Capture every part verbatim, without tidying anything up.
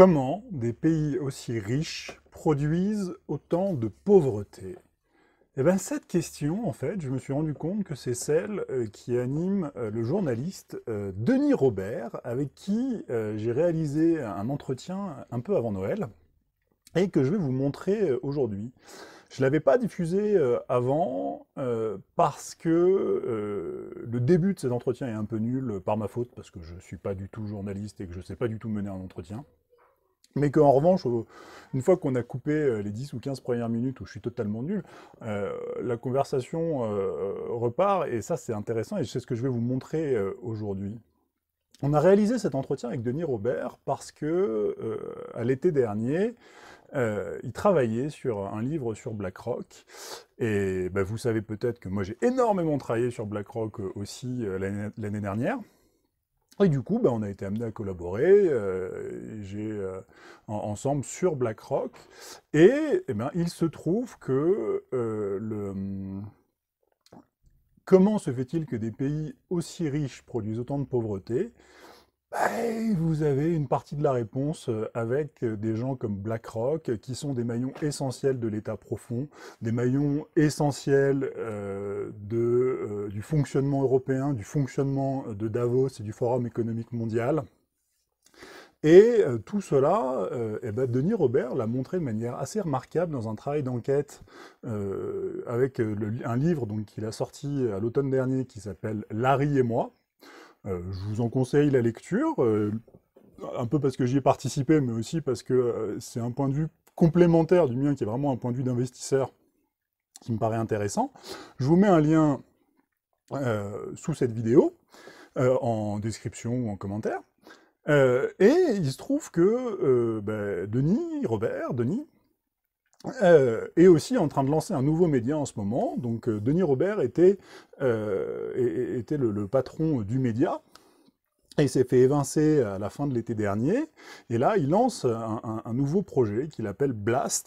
Comment des pays aussi riches produisent autant de pauvreté? Eh bien, cette question, en fait, je me suis rendu compte que c'est celle qui anime le journaliste Denis Robert, avec qui j'ai réalisé un entretien un peu avant Noël, et que je vais vous montrer aujourd'hui. Je ne l'avais pas diffusé avant euh, parce que euh, le début de cet entretien est un peu nul par ma faute, parce que je ne suis pas du tout journaliste et que je ne sais pas du tout mener un entretien. Mais qu'en revanche, une fois qu'on a coupé les dix ou quinze premières minutes où je suis totalement nul, euh, la conversation euh, repart, et ça c'est intéressant, et c'est ce que je vais vous montrer euh, aujourd'hui. On a réalisé cet entretien avec Denis Robert parce que, euh, à l'été dernier, Euh, il travaillait sur un livre sur BlackRock, et ben, vous savez peut-être que moi j'ai énormément travaillé sur BlackRock euh, aussi euh, l'année dernière, et du coup ben, on a été amené à collaborer euh, j'ai, euh, en, ensemble sur BlackRock, et, et ben, il se trouve que euh, le... comment se fait-il que des pays aussi riches produisent autant de pauvreté? Ben, vous avez une partie de la réponse avec des gens comme BlackRock, qui sont des maillons essentiels de l'État profond, des maillons essentiels euh, de, euh, du fonctionnement européen, du fonctionnement de Davos et du Forum économique mondial. Et euh, tout cela, euh, eh ben Denis Robert l'a montré de manière assez remarquable dans un travail d'enquête euh, avec le, un livre qu'il a sorti à l'automne dernier qui s'appelle « Larry et moi ». Euh, je vous en conseille la lecture, euh, un peu parce que j'y ai participé, mais aussi parce que euh, c'est un point de vue complémentaire du mien, qui est vraiment un point de vue d'investisseur qui me paraît intéressant. Je vous mets un lien euh, sous cette vidéo, euh, en description ou en commentaire. Euh, et il se trouve que euh, bah, Denis, Robert, Denis, Euh, et aussi en train de lancer un nouveau média en ce moment. Donc euh, Denis Robert était, euh, était le, le patron du média, et il s'est fait évincer à la fin de l'été dernier, et là il lance un, un, un nouveau projet qu'il appelle Blast,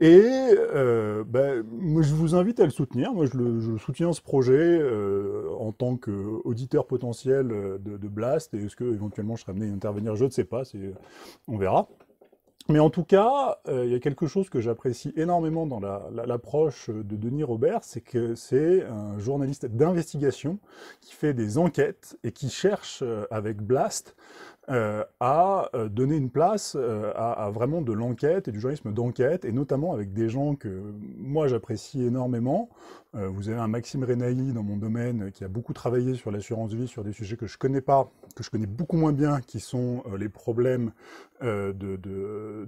et euh, ben, moi, je vous invite à le soutenir. Moi je, le, je soutiens ce projet euh, en tant qu'auditeur potentiel de, de Blast, et est-ce que éventuellement je serais amené à intervenir, je ne sais pas, on verra. Mais en tout cas, il euh, y a quelque chose que j'apprécie énormément dans la, la, l'approche de Denis Robert, c'est que c'est un journaliste d'investigation qui fait des enquêtes et qui cherche, euh, avec Blast, euh, à donner une place euh, à, à vraiment de l'enquête et du journalisme d'enquête, et notamment avec des gens que moi j'apprécie énormément. Euh, vous avez un Maxime Renahy dans mon domaine qui a beaucoup travaillé sur l'assurance vie, sur des sujets que je connais pas, que je connais beaucoup moins bien, qui sont euh, les problèmes euh, de... de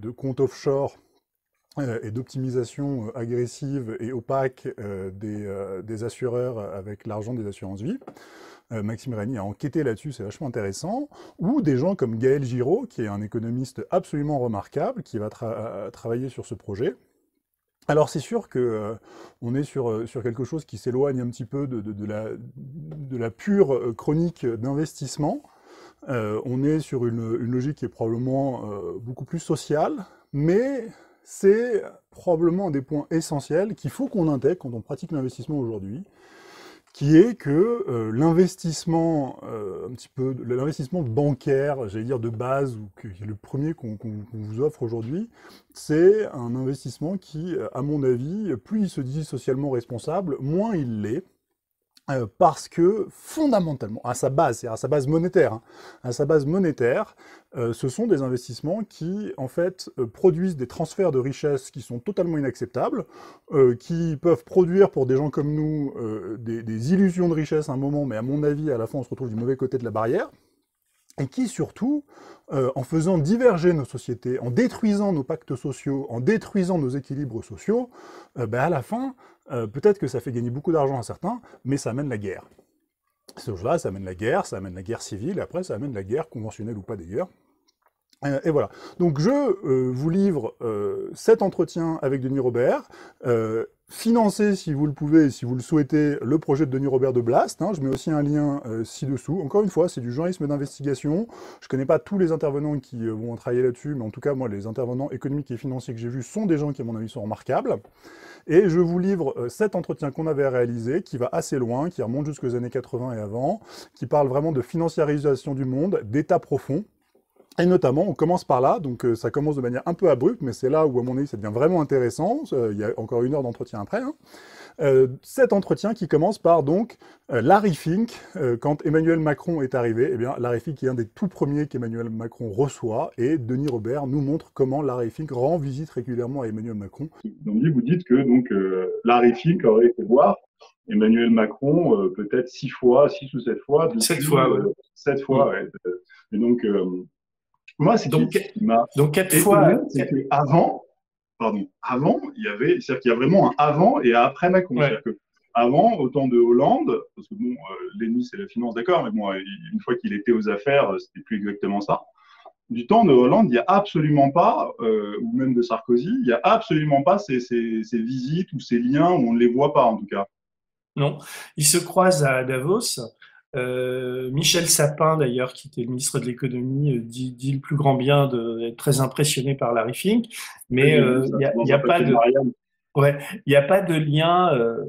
de comptes offshore euh, et d'optimisation euh, agressive et opaque euh, des, euh, des assureurs avec l'argent des assurances-vie. Euh, Maxime Renahy a enquêté là-dessus, c'est vachement intéressant. Ou des gens comme Gaël Giraud, qui est un économiste absolument remarquable, qui va tra- travailler sur ce projet. Alors c'est sûr que euh, on est sur, sur quelque chose qui s'éloigne un petit peu de, de, de, la, de la pure chronique d'investissement. Euh, on est sur une, une logique qui est probablement euh, beaucoup plus sociale, mais c'est probablement un des points essentiels qu'il faut qu'on intègre quand on pratique l'investissement aujourd'hui, qui est que euh, l'investissement euh, un petit peu, l'investissement bancaire, j'allais dire de base, ou que, le premier qu'on qu'on, qu'on vous offre aujourd'hui, c'est un investissement qui, à mon avis, plus il se dit socialement responsable, moins il l'est. Euh, parce que fondamentalement, à sa base, à sa base monétaire, hein, à sa base monétaire, euh, ce sont des investissements qui, en fait, euh, produisent des transferts de richesses qui sont totalement inacceptables, euh, qui peuvent produire pour des gens comme nous euh, des, des illusions de richesse à un moment, mais à mon avis, à la fin, on se retrouve du mauvais côté de la barrière, et qui, surtout, euh, en faisant diverger nos sociétés, en détruisant nos pactes sociaux, en détruisant nos équilibres sociaux, euh, bah, à la fin, Euh, peut-être que ça fait gagner beaucoup d'argent à certains, mais ça amène la guerre. Ce jeu-là, ça amène la guerre, ça amène la guerre civile, et après ça amène la guerre conventionnelle ou pas d'ailleurs. Euh, et voilà. Donc je euh, vous livre euh, cet entretien avec Denis Robert. Euh, Financez, si vous le pouvez et si vous le souhaitez, le projet de Denis Robert de Blast. Hein. Je mets aussi un lien euh, ci-dessous. Encore une fois, c'est du journalisme d'investigation. Je ne connais pas tous les intervenants qui euh, vont travailler là-dessus, mais en tout cas, moi, les intervenants économiques et financiers que j'ai vus sont des gens qui, à mon avis, sont remarquables. Et je vous livre euh, cet entretien qu'on avait réalisé, qui va assez loin, qui remonte jusqu'aux années quatre-vingts et avant, qui parle vraiment de financiarisation du monde, d'état profond. Et notamment, on commence par là, donc euh, ça commence de manière un peu abrupte, mais c'est là où, à mon avis, ça devient vraiment intéressant. Euh, il y a encore une heure d'entretien après. Hein. Euh, cet entretien qui commence par, donc, euh, Larry Fink. Euh, quand Emmanuel Macron est arrivé, eh bien, Larry Fink est un des tout premiers qu'Emmanuel Macron reçoit, et Denis Robert nous montre comment Larry Fink rend visite régulièrement à Emmanuel Macron. Donc, vous dites que donc, euh, Larry Fink aurait été voir Emmanuel Macron euh, peut-être six fois, six ou sept fois. Sept fois, oui. Sept fois, oui. Ouais. Et donc... Euh, Moi, c'est donc, donc quatre fois. Quatre... Avant, pardon, avant, il y avait, c'est-à-dire qu'il y a vraiment un avant et un après Macron. Ouais. C'est-à-dire que avant, au temps de Hollande, parce que bon, euh, l'ennemi c'est la finance, d'accord, mais bon, une fois qu'il était aux affaires, c'était plus exactement ça. Du temps de Hollande, il n'y a absolument pas, euh, ou même de Sarkozy, il n'y a absolument pas ces, ces, ces visites ou ces liens où on ne les voit pas en tout cas. Non, ils se croisent à Davos. Euh, Michel Sapin, d'ailleurs, qui était le ministre de l'économie, dit, dit le plus grand bien d'être très impressionné par Larry Fink, mais il euh, n'y a, y a, pas de, ouais, y a pas de lien, il euh,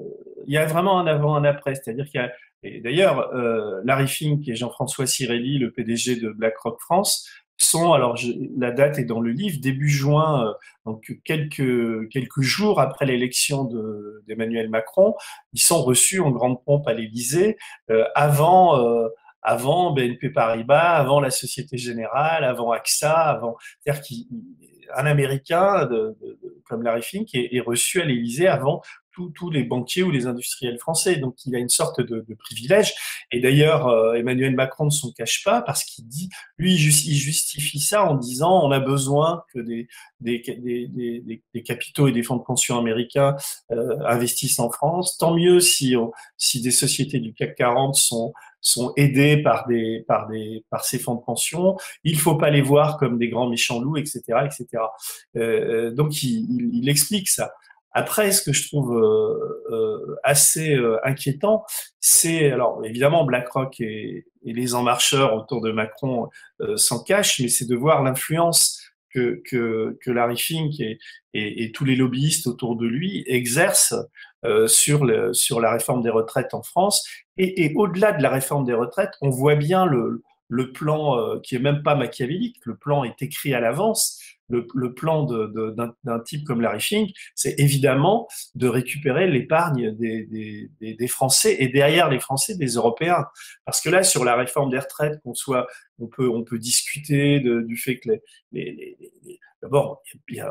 y a vraiment un avant, un après, c'est-à-dire qu'il y a, et d'ailleurs, euh, Larry Fink et Jean-François Cirelli, le P D G de BlackRock France, sont, alors je, la date est dans le livre, début juin, euh, donc quelques, quelques jours après l'élection de, d'Emmanuel Macron, ils sont reçus en grande pompe à l'Élysée, euh, avant, euh, avant B N P Paribas, avant la Société Générale, avant A X A, avant, c'est-à-dire qu'un Américain de, de, de, comme Larry Fink est, est reçu à l'Élysée avant tous les banquiers ou les industriels français. Donc, il a une sorte de, de privilège. Et d'ailleurs, euh, Emmanuel Macron ne s'en cache pas parce qu'il dit, lui, il justifie ça en disant on a besoin que des, des, des, des, des capitaux et des fonds de pension américains euh, investissent en France. Tant mieux si, on, si des sociétés du C A C quarante sont... sont aidés par des par des par ces fonds de pension. Il faut pas les voir comme des grands méchants loups, et cetera, et cetera. Euh, donc il, il, il explique ça. Après, ce que je trouve euh, euh, assez euh, inquiétant, c'est alors évidemment BlackRock et, et les enmarcheurs autour de Macron euh, s'en cachent, mais c'est de voir l'influence que que que Larry Fink et, et, et tous les lobbyistes autour de lui exercent euh, sur le sur la réforme des retraites en France. Et, et au-delà de la réforme des retraites, on voit bien le, le plan euh, qui est même pas machiavélique. Le plan est écrit à l'avance. Le, le plan de, de, d'un, d'un type comme Larry Fink, c'est évidemment de récupérer l'épargne des, des, des, des Français et derrière les Français, des Européens. Parce que là, sur la réforme des retraites, qu'on soit, on peut, on peut discuter de, du fait que les, les, les, les d'abord,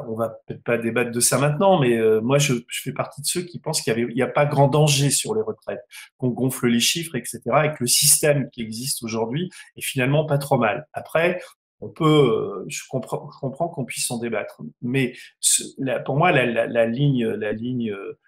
on va peut-être pas débattre de ça maintenant, mais euh, moi, je, je fais partie de ceux qui pensent qu'il n'y a pas grand danger sur les retraites, qu'on gonfle les chiffres, et cetera, et que le système qui existe aujourd'hui est finalement pas trop mal. Après, on peut, je comprends, je comprends qu'on puisse en débattre, mais ce, la, pour moi, la, la, la ligne, la ligne euh,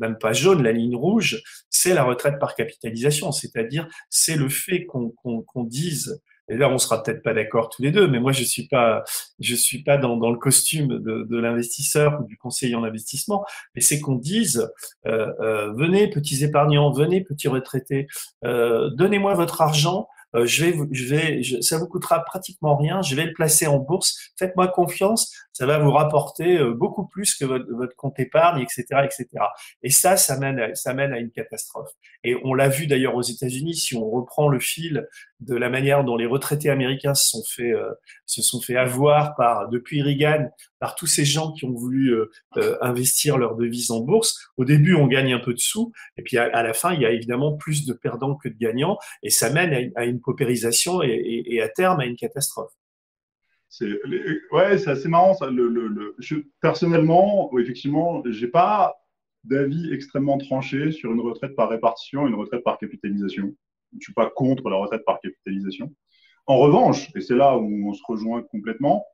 même pas jaune, la ligne rouge, c'est la retraite par capitalisation, c'est-à-dire c'est le fait qu'on, qu'on, qu'on dise. Et là, on sera peut-être pas d'accord tous les deux, mais moi, je suis pas, je suis pas dans, dans le costume de, de l'investisseur ou du conseiller en investissement. Mais c'est qu'on dise, euh, euh, venez petits épargnants, venez petits retraités, euh, donnez-moi votre argent. Euh, je vais, je vais, je, ça vous coûtera pratiquement rien. Je vais le placer en bourse. Faites-moi confiance. Ça va vous rapporter euh, beaucoup plus que votre, votre compte épargne, et cetera, et cetera. Et ça, ça mène, à, ça mène à une catastrophe. Et on l'a vu d'ailleurs aux États-Unis. Si on reprend le fil de la manière dont les retraités américains se sont fait, euh, se sont fait avoir par depuis Reagan, par tous ces gens qui ont voulu euh, euh, investir leur devise en bourse. Au début, on gagne un peu de sous, et puis à, à la fin, il y a évidemment plus de perdants que de gagnants, et ça mène à une, à une paupérisation et, et, et à terme à une catastrophe. C'est, les, ouais, c'est assez marrant ça. Le, le, le, je, personnellement, effectivement, j'ai pas d'avis extrêmement tranché sur une retraite par répartition, une retraite par capitalisation. Je ne suis pas contre la retraite par capitalisation. En revanche, et c'est là où on se rejoint complètement,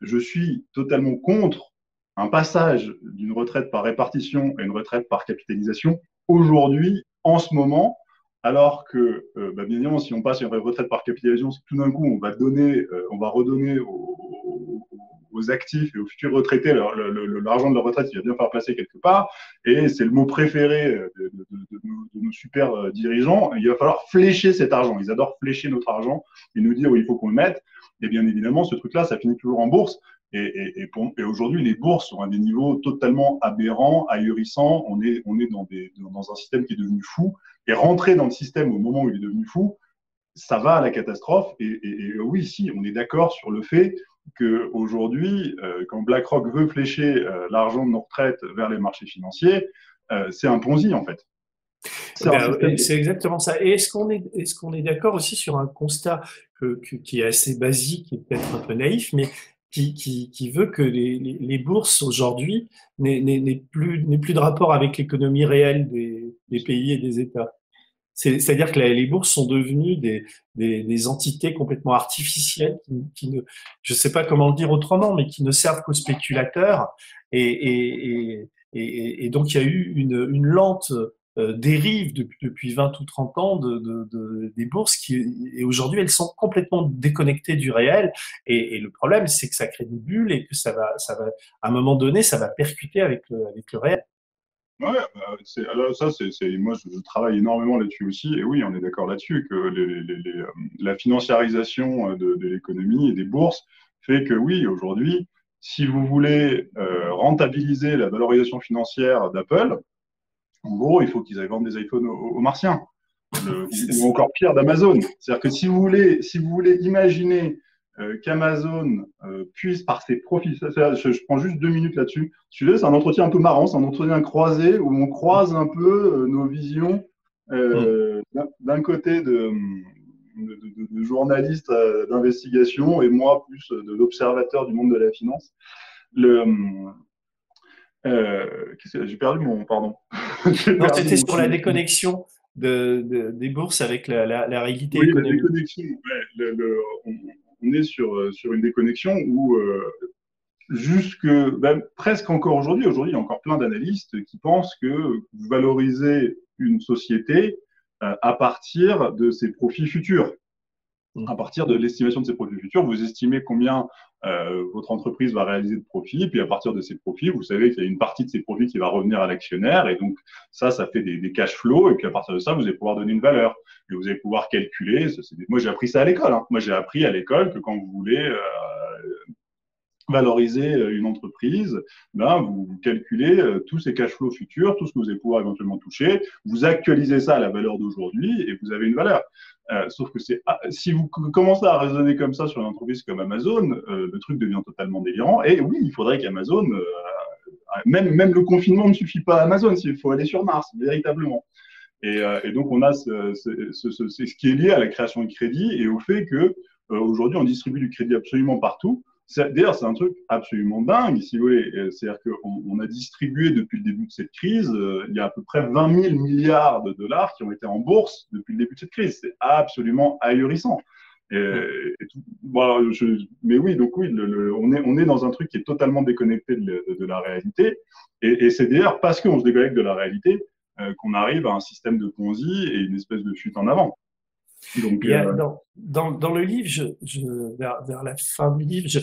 je suis totalement contre un passage d'une retraite par répartition à une retraite par capitalisation aujourd'hui, en ce moment, alors que, euh, bah, bien évidemment, si on passe à une retraite par capitalisation, c'est que tout d'un coup, on va, donner, euh, on va redonner aux, aux actifs et aux futurs retraités leur, le, le, l'argent de leur retraite, il va bien faire placer quelque part, et c'est le mot préféré de, de, de, de, nos, de nos super dirigeants, il va falloir flécher cet argent. Ils adorent flécher notre argent et nous dire où il faut qu'on le mette. Et bien évidemment, ce truc-là, ça finit toujours en bourse. Et, et, et, pour, et aujourd'hui, les bourses sont à des niveaux totalement aberrants, ahurissants. On est, on est dans, des, dans un système qui est devenu fou. Et rentrer dans le système au moment où il est devenu fou, ça va à la catastrophe. Et, et, et oui, si, on est d'accord sur le fait qu'aujourd'hui, euh, quand BlackRock veut flécher euh, l'argent de nos retraites vers les marchés financiers, euh, c'est un Ponzi, en fait. C'est ben, exactement ça. Et est-ce qu'on est, est-ce qu'on est d'accord aussi sur un constat que, que, qui est assez basique et peut-être un peu naïf, mais qui, qui, qui veut que les, les, les bourses aujourd'hui n'aient plus, plus de rapport avec l'économie réelle des, des pays et des États? C'est-à-dire que les bourses sont devenues des, des, des entités complètement artificielles qui, qui ne, je ne sais pas comment le dire autrement, mais qui ne servent qu'aux spéculateurs. Et, et, et, et donc, il y a eu une, une lente dérive depuis, depuis vingt ou trente ans de, de, de, des bourses qui, et aujourd'hui, elles sont complètement déconnectées du réel. Et, et le problème, c'est que ça crée des bulles et que ça va, ça va, à un moment donné, ça va percuter avec le, avec le réel. Ouais, bah, c'est, alors ça, c'est, c'est, moi, je, je travaille énormément là-dessus aussi, et oui, on est d'accord là-dessus, que les, les, les, la financiarisation de, de l'économie et des bourses fait que, oui, aujourd'hui, si vous voulez euh, rentabiliser la valorisation financière d'Apple, en gros, il faut qu'ils aillent vendre des iPhones aux, aux Martiens, le, ou encore pire, d'Amazon. C'est-à-dire que si vous voulez, si vous voulez imaginer Euh, qu'Amazon euh, puisse par ses profits, ça, ça, je, je prends juste deux minutes là-dessus, c'est un entretien un peu marrant, c'est un entretien croisé où on croise un peu euh, nos visions euh, d'un côté de, de, de, de journaliste euh, d'investigation et moi plus de l'observateur du monde de la finance. Le, euh, j'ai perdu mon… pardon. Non, c'était sur la déconnexion. De, de, des bourses avec la, la, la réalité oui, économique. La déconnexion, ouais, le, le, on, on est sur, sur une déconnexion où, euh, jusque, ben, presque encore aujourd'hui, aujourd'hui, il y a encore plein d'analystes qui pensent que vous valorisez une société euh, à partir de ses profits futurs. À partir de l'estimation de ses profits futurs, vous estimez combien euh, votre entreprise va réaliser de profits, puis à partir de ces profits, vous savez qu'il y a une partie de ces profits qui va revenir à l'actionnaire, et donc ça, ça fait des, des cash flows, et puis à partir de ça, vous allez pouvoir donner une valeur, et vous allez pouvoir calculer. Ça, c'est des... Moi, j'ai appris ça à l'école. Hein. Moi, j'ai appris à l'école que quand vous voulez euh, valoriser une entreprise, ben, vous, vous calculez euh, tous ces cash flows futurs, tout ce que vous allez pouvoir éventuellement toucher, vous actualisez ça à la valeur d'aujourd'hui, et vous avez une valeur. Euh, sauf que c'est, ah, si vous commencez à raisonner comme ça sur une entreprise comme Amazon, euh, le truc devient totalement délirant. Et oui, il faudrait qu'Amazon, euh, même, même le confinement ne suffit pas à Amazon, il faut aller sur Mars, véritablement. Et, euh, et donc, on a ce, ce, ce, ce, ce qui est lié à la création de crédit et au fait que euh, aujourd'hui on distribue du crédit absolument partout. D'ailleurs, c'est un truc absolument dingue, si vous voulez. C'est-à-dire qu'on on a distribué depuis le début de cette crise, euh, il y a à peu près vingt mille milliards de dollars qui ont été en bourse depuis le début de cette crise. C'est absolument ahurissant. Et, et tout, bon, je, mais oui, donc oui, le, le, on, est, on est dans un truc qui est totalement déconnecté de, de, de la réalité. Et, et c'est d'ailleurs parce qu'on se déconnecte de la réalité euh, qu'on arrive à un système de Ponzi et une espèce de fuite en avant. Donc, il y a, euh... dans, dans, dans le livre, je, je, vers, vers la fin du livre, je,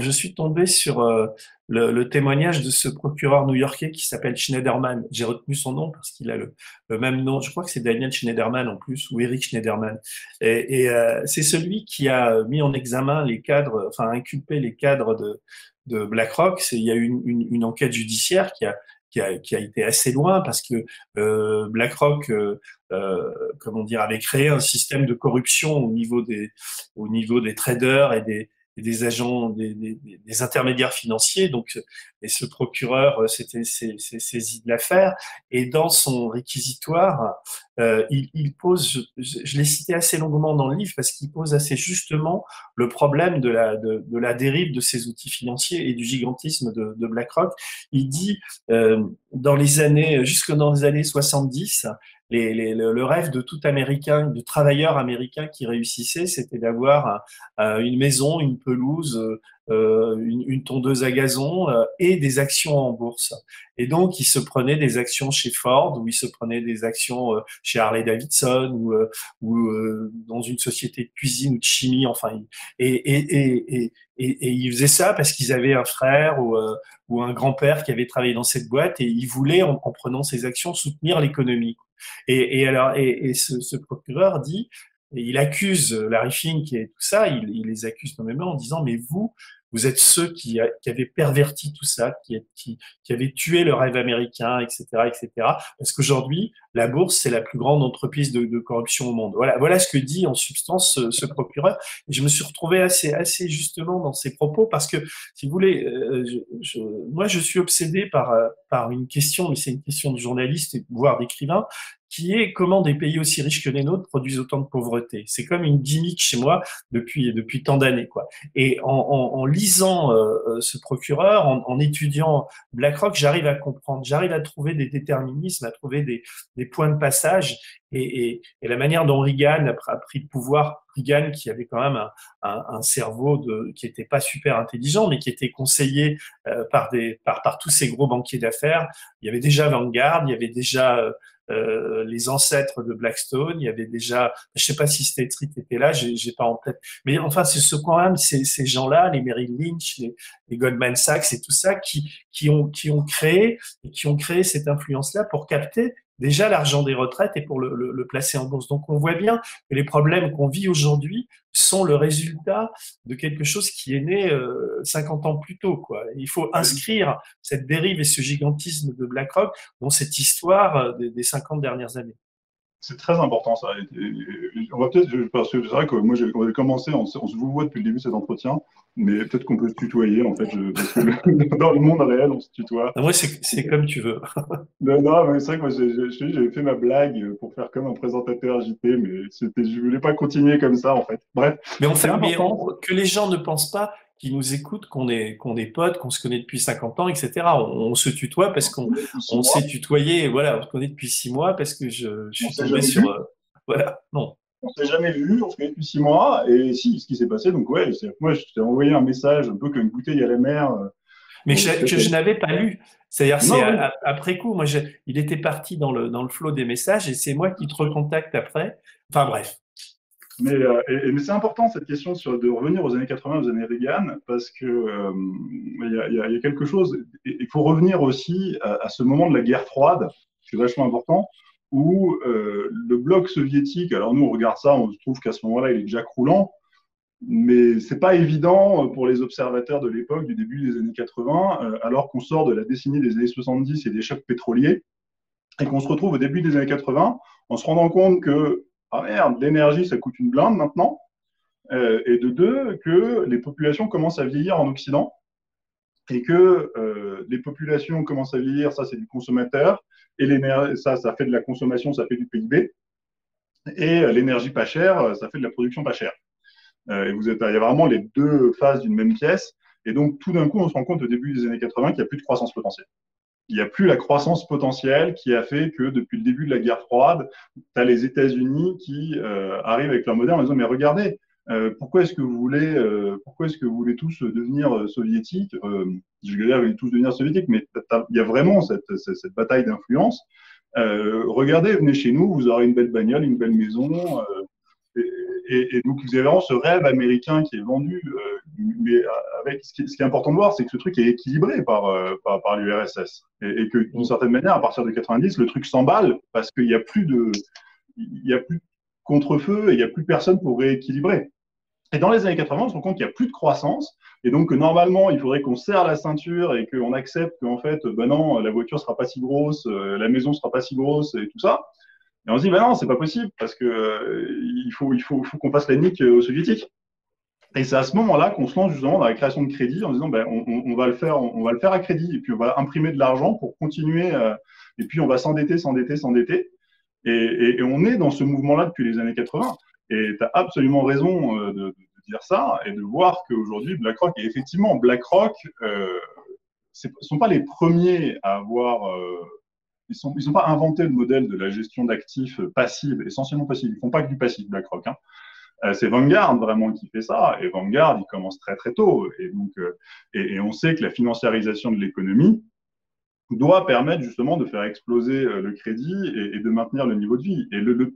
je suis tombé sur euh, le, le témoignage de ce procureur new-yorkais qui s'appelle Schneiderman. J'ai retenu son nom parce qu'il a le, le même nom. Je crois que c'est Daniel Schneiderman en plus, ou Eric Schneiderman. Et, et euh, c'est celui qui a mis en examen les cadres, enfin inculpé les cadres de, de BlackRock. C'est, il y a eu une, une, une enquête judiciaire qui a Qui a, qui a été assez loin parce que euh, BlackRock, euh, euh, comment dire, avait créé un système de corruption au niveau des, au niveau des traders et des, et des agents, des, des, des intermédiaires financiers. Donc, et ce procureur s'était saisi de l'affaire. Et dans son réquisitoire, euh, il, il pose, je, je l'ai cité assez longuement dans le livre parce qu'il pose assez justement le problème de la, de, de la dérive de ces outils financiers et du gigantisme de, de BlackRock. Il dit, euh, dans les années, jusque dans les années soixante-dix, Les, les, le rêve de tout Américain, de travailleur américain qui réussissait, c'était d'avoir un, une maison, une pelouse, euh, une, une tondeuse à gazon euh, et des actions en bourse. Et donc, il se prenait des actions chez Ford ou il se prenait des actions euh, chez Harley Davidson ou, euh, ou euh, dans une société de cuisine ou de chimie. Enfin, et, et, et, et, et, et ils faisaient ça parce qu'ils avaient un frère ou, euh, ou un grand-père qui avait travaillé dans cette boîte et ils voulaient, en, en prenant ces actions, soutenir l'économie. Et, et alors, et, et ce, ce procureur dit, il accuse Larry Fink et tout ça, il, il les accuse nommément en disant, mais vous, Vous êtes ceux qui, qui avaient perverti tout ça, qui, qui, qui avaient tué le rêve américain, et cetera, et cetera. Parce qu'aujourd'hui, la bourse, c'est la plus grande entreprise de, de corruption au monde. Voilà, voilà ce que dit en substance ce, ce procureur. Et je me suis retrouvé assez, assez justement dans ses propos parce que, si vous voulez, euh, je, je, moi, je suis obsédé par, euh, par une question, mais c'est une question de journaliste, voire d'écrivain, qui est comment des pays aussi riches que les nôtres produisent autant de pauvreté. C'est comme une gimmick chez moi depuis depuis tant d'années, quoi. Et en, en, en lisant euh, ce procureur, en, en étudiant BlackRock, j'arrive à comprendre, j'arrive à trouver des déterminismes, à trouver des, des points de passage. Et, et, et la manière dont Reagan a pris le pouvoir, Reagan qui avait quand même un, un, un cerveau de, qui n'était pas super intelligent, mais qui était conseillé euh, par, des, par, par tous ces gros banquiers d'affaires. Il y avait déjà Vanguard, il y avait déjà euh, les ancêtres de Blackstone, il y avait déjà, je sais pas si Stetrit était là, j'ai, j'ai pas en tête. Mais enfin, c'est ce quand même ces, ces gens-là, les Merrill Lynch, les, les Goldman Sachs et tout ça, qui, qui ont, qui ont créé, qui ont créé cette influence-là pour capter déjà l'argent des retraites et pour le, le, le placer en bourse. Donc on voit bien que les problèmes qu'on vit aujourd'hui sont le résultat de quelque chose qui est né euh, cinquante ans plus tôt, quoi. Et il faut inscrire cette dérive et ce gigantisme de BlackRock dans cette histoire euh, des, des cinquante dernières années. C'est très important ça. Et, et, on va peut-être, parce que c'est vrai que moi j'ai commencé, on, on se vous voit depuis le début de cet entretien, mais peut-être qu'on peut se tutoyer en fait. Je, parce que le, dans le monde réel, on se tutoie. Moi, c'est comme tu veux. Non, non, mais c'est vrai que moi j'avais fait ma blague pour faire comme un présentateur agité, mais je voulais pas continuer comme ça en fait. Bref. Mais on fait mais on, que les gens ne pensent pas, qui nous écoutent, qu'on est, qu'on est potes, qu'on se connaît depuis cinquante ans, et cetera. On, on se tutoie parce qu'on on s'est tutoyé, voilà, on se connaît depuis six mois parce que je, je suis tombé sur... Euh, voilà, non. On ne s'est jamais vu, on se connaît depuis six mois, et si, ce qui s'est passé, donc ouais, moi je t'ai envoyé un message un peu comme une bouteille à la mer. Mais que, que je n'avais pas lu. C'est-à-dire, c'est oui. Après coup, moi, je, il était parti dans le, dans le flot des messages, et c'est moi qui te recontacte après. Enfin bref. Mais, euh, mais c'est important cette question sur, de revenir aux années quatre-vingts, aux années Reagan, parce que euh, y a, y a, y a quelque chose. Il faut revenir aussi à, à ce moment de la guerre froide, qui est vachement important, où euh, le bloc soviétique. Alors nous on regarde ça, on se trouve qu'à ce moment-là il est déjà croulant, mais c'est pas évident pour les observateurs de l'époque du début des années quatre-vingts, euh, alors qu'on sort de la décennie des années soixante-dix et des chocs pétroliers, et qu'on se retrouve au début des années quatre-vingts, en se rendant compte que ah merde, l'énergie, ça coûte une blinde maintenant. Euh, et de deux, que les populations commencent à vieillir en Occident et que euh, les populations commencent à vieillir, ça c'est du consommateur, et l'énergie, ça, ça fait de la consommation, ça fait du P I B, et l'énergie pas chère, ça fait de la production pas chère. Euh, et vous êtes, il y a vraiment les deux phases d'une même pièce. Et donc, tout d'un coup, on se rend compte au début des années quatre-vingts qu'il n'y a plus de croissance potentielle. Il n'y a plus la croissance potentielle qui a fait que depuis le début de la guerre froide, tu as les États-Unis qui euh, arrivent avec leur modèle en disant mais regardez, euh, pourquoi est-ce que vous voulez, euh, pourquoi est-ce que vous voulez tous devenir euh, soviétiques euh, Je veux dire, vous voulez tous devenir soviétiques, mais il y a vraiment cette, cette, cette bataille d'influence. Euh, regardez, venez chez nous, vous aurez une belle bagnole, une belle maison. Euh, et, et, et donc vous avez vraiment ce rêve américain qui est vendu. Euh, mais avec ce qui, ce qui est important de voir, c'est que ce truc est équilibré par, euh, par, par l'U R S S et, et que d'une certaine manière, à partir de quatre-vingt-dix, le truc s'emballe parce qu'il n'y a plus de, il y a plus de contre-feu et il n'y a plus personne pour rééquilibrer. Et dans les années quatre-vingts, on se rend compte qu'il n'y a plus de croissance et donc que normalement, il faudrait qu'on serre la ceinture et qu'on accepte qu'en fait, ben non, la voiture sera pas si grosse, la maison sera pas si grosse et tout ça. Et on se dit, ben non, c'est pas possible parce que euh, il faut, il faut, faut qu'on fasse la nique aux Soviétiques. Et c'est à ce moment-là qu'on se lance justement dans la création de crédit en disant ben, on, on, on, va le faire, on, on va le faire à crédit et puis on va imprimer de l'argent pour continuer euh, et puis on va s'endetter, s'endetter, s'endetter. Et, et, et on est dans ce mouvement-là depuis les années quatre-vingts. Et tu as absolument raison euh, de, de dire ça et de voir qu'aujourd'hui BlackRock, et effectivement BlackRock, euh, ce ne sont pas les premiers à avoir… Euh, ils ne sont, ils sont pas inventé le modèle de la gestion d'actifs passive, essentiellement passive. Ils ne font pas que du passif BlackRock, hein. C'est Vanguard vraiment qui fait ça, et Vanguard, il commence très très tôt, et donc et, et on sait que la financiarisation de l'économie doit permettre justement de faire exploser le crédit et, et de maintenir le niveau de vie. Et le, le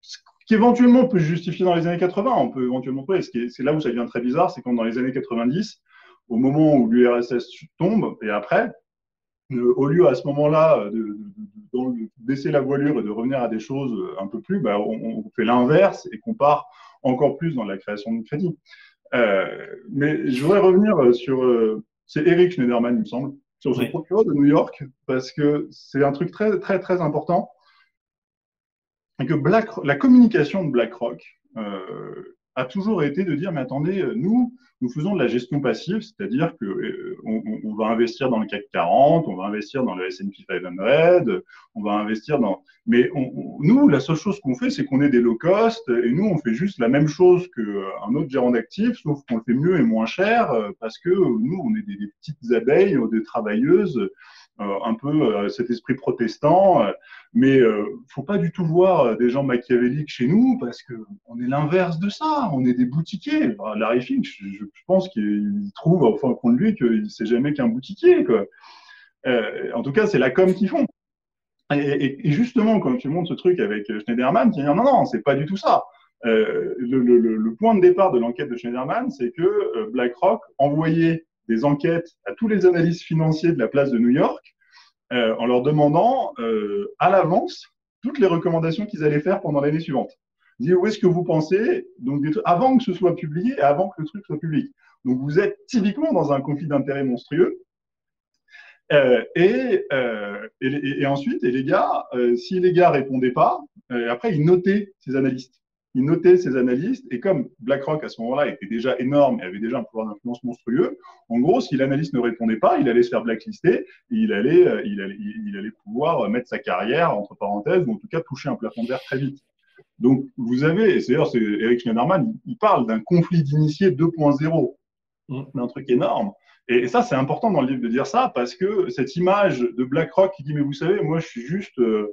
ce qu'éventuellement peut justifier dans les années quatre-vingts, on peut éventuellement trouver. C'est là où ça devient très bizarre, c'est quand dans les années quatre-vingt-dix, au moment où l'U R S S tombe et après, au lieu à ce moment-là de, de, de baisser la voilure et de revenir à des choses un peu plus, bah on, on fait l'inverse et qu'on part encore plus dans la création de crédit. Euh, mais je voudrais revenir sur, euh, c'est Eric Schneiderman, il me semble, sur ce oui. procureur de New York, parce que c'est un truc très, très, très important. Et que Black, la communication de BlackRock euh, a toujours été de dire, mais attendez, nous, nous faisons de la gestion passive, c'est-à-dire qu'on euh, on va investir dans le C A C quarante, on va investir dans le S and P five hundred, on va investir dans… Mais on, on, nous, la seule chose qu'on fait, c'est qu'on est des low cost, et nous, on fait juste la même chose qu'un autre gérant d'actifs, sauf qu'on le fait mieux et moins cher, parce que nous, on est des, des petites abeilles, des travailleuses… Euh, un peu euh, cet esprit protestant, euh, mais euh, faut pas du tout voir euh, des gens machiavéliques chez nous parce que on est l'inverse de ça, on est des boutiquiers. Enfin, Larry Fink, je, je pense qu'il trouve au fin fond de lui qu'il sait jamais qu'un boutiquier, quoi. Euh, en tout cas, c'est la com qu'ils font. Et, et, et justement, quand tu montes ce truc avec Schneiderman, tu dis non, non, c'est pas du tout ça. Euh, le, le, le point de départ de l'enquête de Schneiderman, c'est que BlackRock envoyait des enquêtes à tous les analystes financiers de la place de New York euh, en leur demandant euh, à l'avance toutes les recommandations qu'ils allaient faire pendant l'année suivante. Dis où est-ce que vous pensez, donc des trucs, avant que ce soit publié et avant que le truc soit public. Donc vous êtes typiquement dans un conflit d'intérêts monstrueux. Euh, et, euh, et, et, et ensuite, et les gars, euh, si les gars répondaient pas, euh, après ils notaient ces analystes. Ils notaient ces analystes, et comme BlackRock, à ce moment-là, était déjà énorme et avait déjà un pouvoir d'influence monstrueux, en gros, si l'analyste ne répondait pas, il allait se faire blacklister, et il allait, il allait, il allait pouvoir mettre sa carrière, entre parenthèses, ou en tout cas toucher un plafond d'air très vite. Donc, vous avez, et c'est d'ailleurs, Eric Schneiderman, il parle d'un conflit d'initiés deux point zéro, d'un truc énorme. Et ça, c'est important dans le livre de dire ça, parce que cette image de BlackRock qui dit « mais vous savez, moi, je suis juste… Euh, »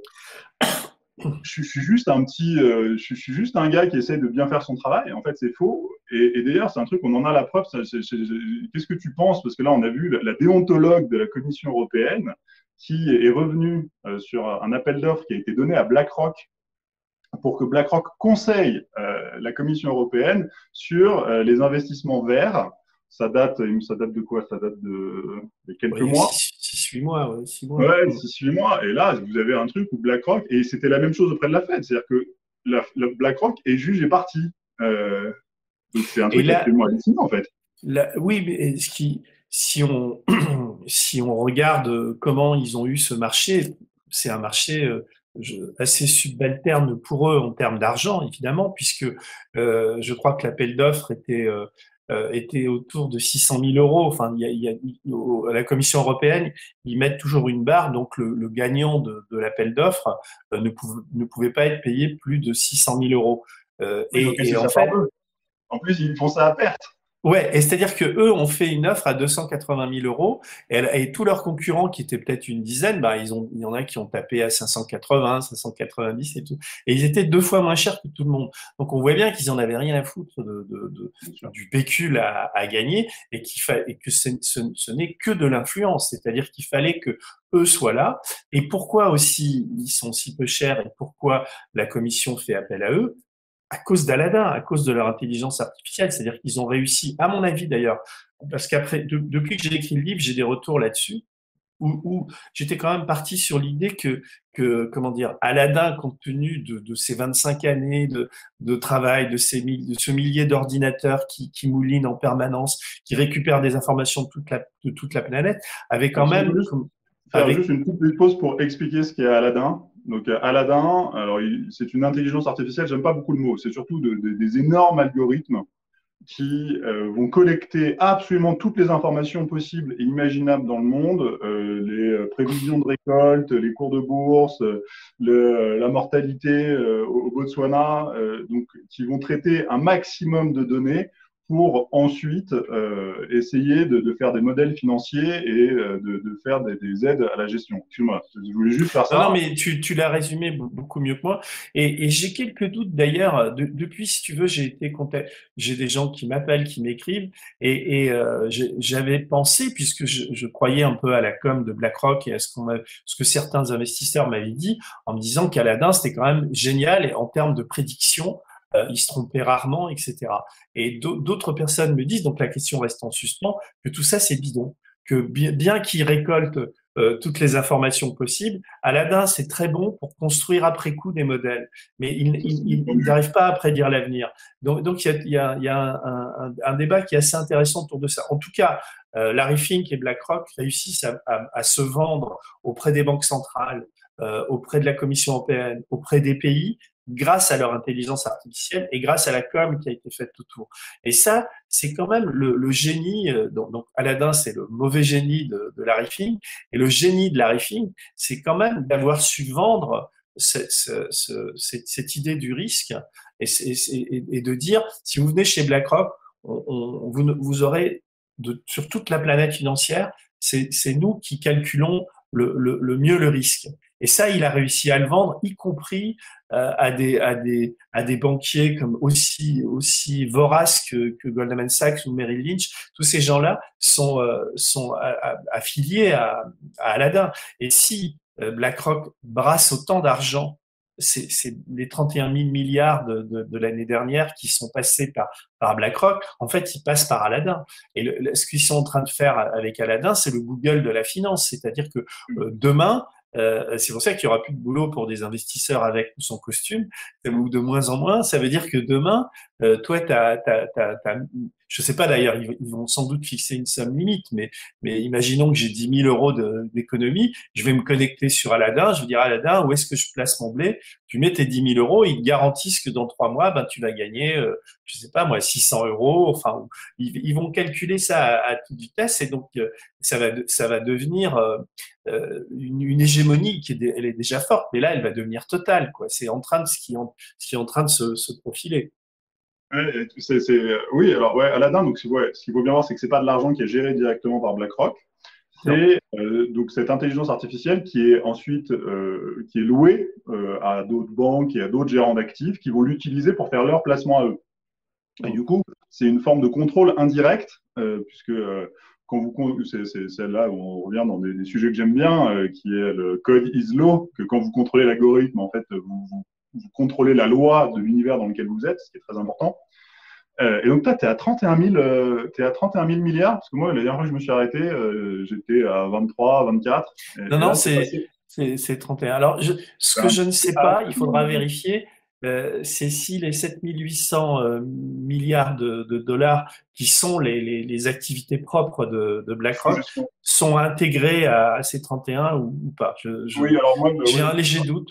Je suis juste un petit, je suis juste un gars qui essaie de bien faire son travail. En fait, c'est faux. Et, et d'ailleurs, c'est un truc, on en a la preuve. Qu'est-ce que tu penses? Parce que là, on a vu la, la déontologue de la Commission européenne qui est revenue euh, sur un appel d'offres qui a été donné à BlackRock pour que BlackRock conseille euh, la Commission européenne sur euh, les investissements verts. Ça date, ça date de quoi? Ça date de, de quelques ouais, mois. six huit mois, ouais, six mois. Ouais, six huit mois. Et là, vous avez un truc où BlackRock, et c'était la même chose auprès de la Fed, c'est-à-dire que la, la BlackRock est juge et partie. Euh, donc c'est un truc là, absolument hallucinant, en fait. Là, oui, mais ce qui, si on, si on regarde comment ils ont eu ce marché, c'est un marché euh, assez subalterne pour eux en termes d'argent, évidemment, puisque euh, je crois que l'appel d'offres était... Euh, Euh, était autour de six cent mille euros. Enfin, il y a, il y a, au, à la Commission européenne, ils mettent toujours une barre, donc le, le gagnant de, de l'appel d'offres euh, ne, pouv ne pouvait pas être payé plus de six cent mille euros. Euh, et, et, et en, fait, en plus, ils font ça à perte. Ouais, et c'est-à-dire que eux ont fait une offre à deux cent quatre-vingt mille euros et, et tous leurs concurrents qui étaient peut-être une dizaine, bah ils ont, il y en a qui ont tapé à cinq cent quatre-vingts, cinq cent quatre-vingt-dix et tout, et ils étaient deux fois moins chers que tout le monde. Donc on voit bien qu'ils en avaient rien à foutre de, de, de du pécule à, à gagner et qu'il fallait que ce, ce, ce n'est que de l'influence, c'est-à-dire qu'il fallait que eux soient là. Et pourquoi aussi ils sont si peu chers et pourquoi la Commission fait appel à eux? À cause d'Aladdin, à cause de leur intelligence artificielle, c'est-à-dire qu'ils ont réussi, à mon avis d'ailleurs, parce qu'après, de, depuis que j'ai écrit le livre, j'ai des retours là-dessus, où, où j'étais quand même parti sur l'idée que, que, comment dire, Aladdin, compte tenu de, de ses vingt-cinq années de, de travail, de, ses, de ce millier d'ordinateurs qui, qui moulinent en permanence, qui récupèrent des informations de toute la, de toute la planète, avait quand même… Faire avec... juste une petite pause pour expliquer ce qu'est Aladdin. Donc Aladdin, alors c'est une intelligence artificielle, j'aime pas beaucoup le mot, c'est surtout de, de, des énormes algorithmes qui euh, vont collecter absolument toutes les informations possibles et imaginables dans le monde, euh, les prévisions de récolte, les cours de bourse, le, la mortalité euh, au Botswana, euh, donc qui vont traiter un maximum de données pour ensuite euh, essayer de, de faire des modèles financiers et euh, de, de faire des, des aides à la gestion. Excuse-moi, je voulais juste faire ça. Non, non mais tu, tu l'as résumé beaucoup mieux que moi. Et, et j'ai quelques doutes d'ailleurs. De, depuis, si tu veux, j'ai été contact... j'ai des gens qui m'appellent, qui m'écrivent. Et, et euh, j'avais pensé, puisque je, je croyais un peu à la com de BlackRock et à ce, qu'on a, ce que certains investisseurs m'avaient dit, en me disant qu'Aladdin, c'était quand même génial et en termes de prédiction, il se trompait rarement, et cetera. Et d'autres personnes me disent, donc la question reste en suspens, que tout ça c'est bidon, que bien qu'ils récoltent euh, toutes les informations possibles. Aladdin, c'est très bon pour construire après coup des modèles, mais ils il, il n'arrivent pas à prédire l'avenir. Donc, donc, il y a, il y a, il y a un, un, un débat qui est assez intéressant autour de ça. En tout cas, euh, Larry Fink et BlackRock réussissent à, à, à se vendre auprès des banques centrales, euh, auprès de la Commission européenne, auprès des pays, grâce à leur intelligence artificielle et grâce à la com qui a été faite autour. Et ça, c'est quand même le, le génie. Donc, donc Aladdin, c'est le mauvais génie de, de Larry Fink, et le génie de Larry Fink, c'est quand même d'avoir su vendre cette, ce, ce, cette, cette idée du risque et, et, et de dire, si vous venez chez BlackRock, on, on, vous, vous aurez de, sur toute la planète financière, c'est nous qui calculons le, le, le mieux le risque. Et ça, il a réussi à le vendre, y compris euh, à, des, à, des, à des banquiers comme aussi, aussi voraces que, que Goldman Sachs ou Merrill Lynch. Tous ces gens-là sont, euh, sont a, a, affiliés à, à Aladdin. Et si euh, BlackRock brasse autant d'argent, c'est les trente et un mille milliards de, de, de l'année dernière qui sont passés par, par BlackRock, en fait, ils passent par Aladdin. Et le, ce qu'ils sont en train de faire avec Aladdin, c'est le Google de la finance. C'est-à-dire que euh, demain… Euh, c'est pour ça qu'il n'y aura plus de boulot pour des investisseurs avec son costume, ou de moins en moins. Ça veut dire que demain, euh, toi, t'as, t'as, t'as, t'as, je sais pas d'ailleurs, ils, ils vont sans doute fixer une somme limite, mais, mais imaginons que j'ai dix mille euros d'économie, je vais me connecter sur Aladdin, je vais dire Aladdin, où est-ce que je place mon blé? Tu mets tes dix mille euros, ils te garantissent que dans trois mois, ben, tu vas gagner, euh, je sais pas moi, six cents euros, enfin, ils, ils vont calculer ça à, à toute vitesse, et donc, euh, ça va, ça va devenir, euh, Euh, une, une hégémonie qui est, elle est déjà forte, mais là elle va devenir totale, quoi. C'est en train de ce qui, en, ce qui est en train de se, se profiler. Ouais, c'est, c'est, oui, alors ouais, Aladdin. Donc ouais, ce qu'il faut bien voir, c'est que c'est pas de l'argent qui est géré directement par BlackRock. C'est euh, donc cette intelligence artificielle qui est ensuite euh, qui est louée euh, à d'autres banques et à d'autres gérants d'actifs qui vont l'utiliser pour faire leurs placements à eux. Et du coup, c'est une forme de contrôle indirect euh, puisque euh, quand vous, c'est celle-là où on revient dans des, des sujets que j'aime bien, euh, qui est le code is law, que quand vous contrôlez l'algorithme, en fait, vous, vous, vous contrôlez la loi de l'univers dans lequel vous êtes, ce qui est très important. Euh, et donc, toi, tu es à trente et un mille, euh, t'es à trente et un mille milliards, parce que moi, la dernière fois que je me suis arrêté, euh, j'étais à vingt-trois, vingt-quatre. Et, non, et non, c'est trente et un. Alors, je, ce que je ne sais pas, il faudra vérifier. Euh, c'est si les sept mille huit cents euh, milliards de, de dollars qui sont les, les, les activités propres de, de BlackRock sont intégrés à, à ces trente et un ou, ou pas. Je, je, oui, alors moi, j'ai oui, un léger doute.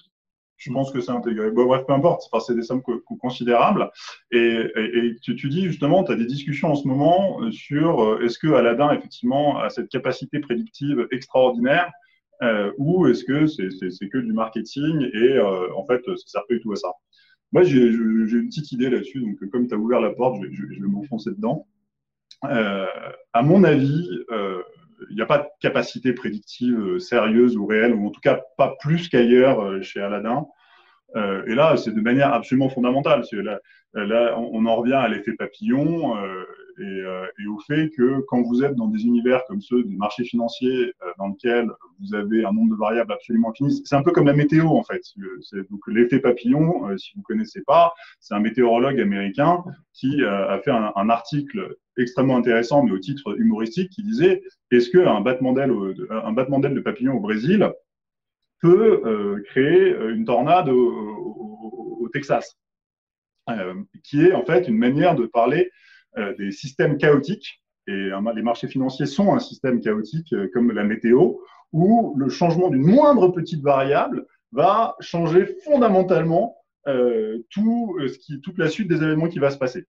Je pense que c'est intégré. Bon, bref, peu importe. Enfin, c'est des sommes co co considérables. Et, et, et tu, tu dis justement, tu as des discussions en ce moment sur euh, est-ce que Aladdin effectivement a cette capacité prédictive extraordinaire euh, ou est-ce que c'est c'est que du marketing et euh, en fait ça ne sert pas du tout à ça. Moi, j'ai une petite idée là-dessus, donc comme tu as ouvert la porte, je, je, je vais m'enfoncer dedans. Euh, à mon avis, euh, il n'y a pas de capacité prédictive sérieuse ou réelle, ou en tout cas pas plus qu'ailleurs chez Aladdin. Euh, et là, c'est de manière absolument fondamentale. Là, là, on en revient à l'effet papillon euh, et, euh, et au fait que quand vous êtes dans des univers comme ceux des marchés financiers euh, dans lesquels vous avez un nombre de variables absolument infini, c'est un peu comme la météo en fait. Donc l'effet papillon, euh, si vous ne connaissez pas, c'est un météorologue américain qui euh, a fait un, un article extrêmement intéressant, mais au titre humoristique, qui disait « Est-ce qu'un battement d'aile de papillon au Brésil peut euh, créer une tornade au, au, au Texas euh, », qui est en fait une manière de parler euh, des systèmes chaotiques, et euh, les marchés financiers sont un système chaotique euh, comme la météo, où le changement d'une moindre petite variable va changer fondamentalement euh, tout ce qui, toute la suite des événements qui va se passer.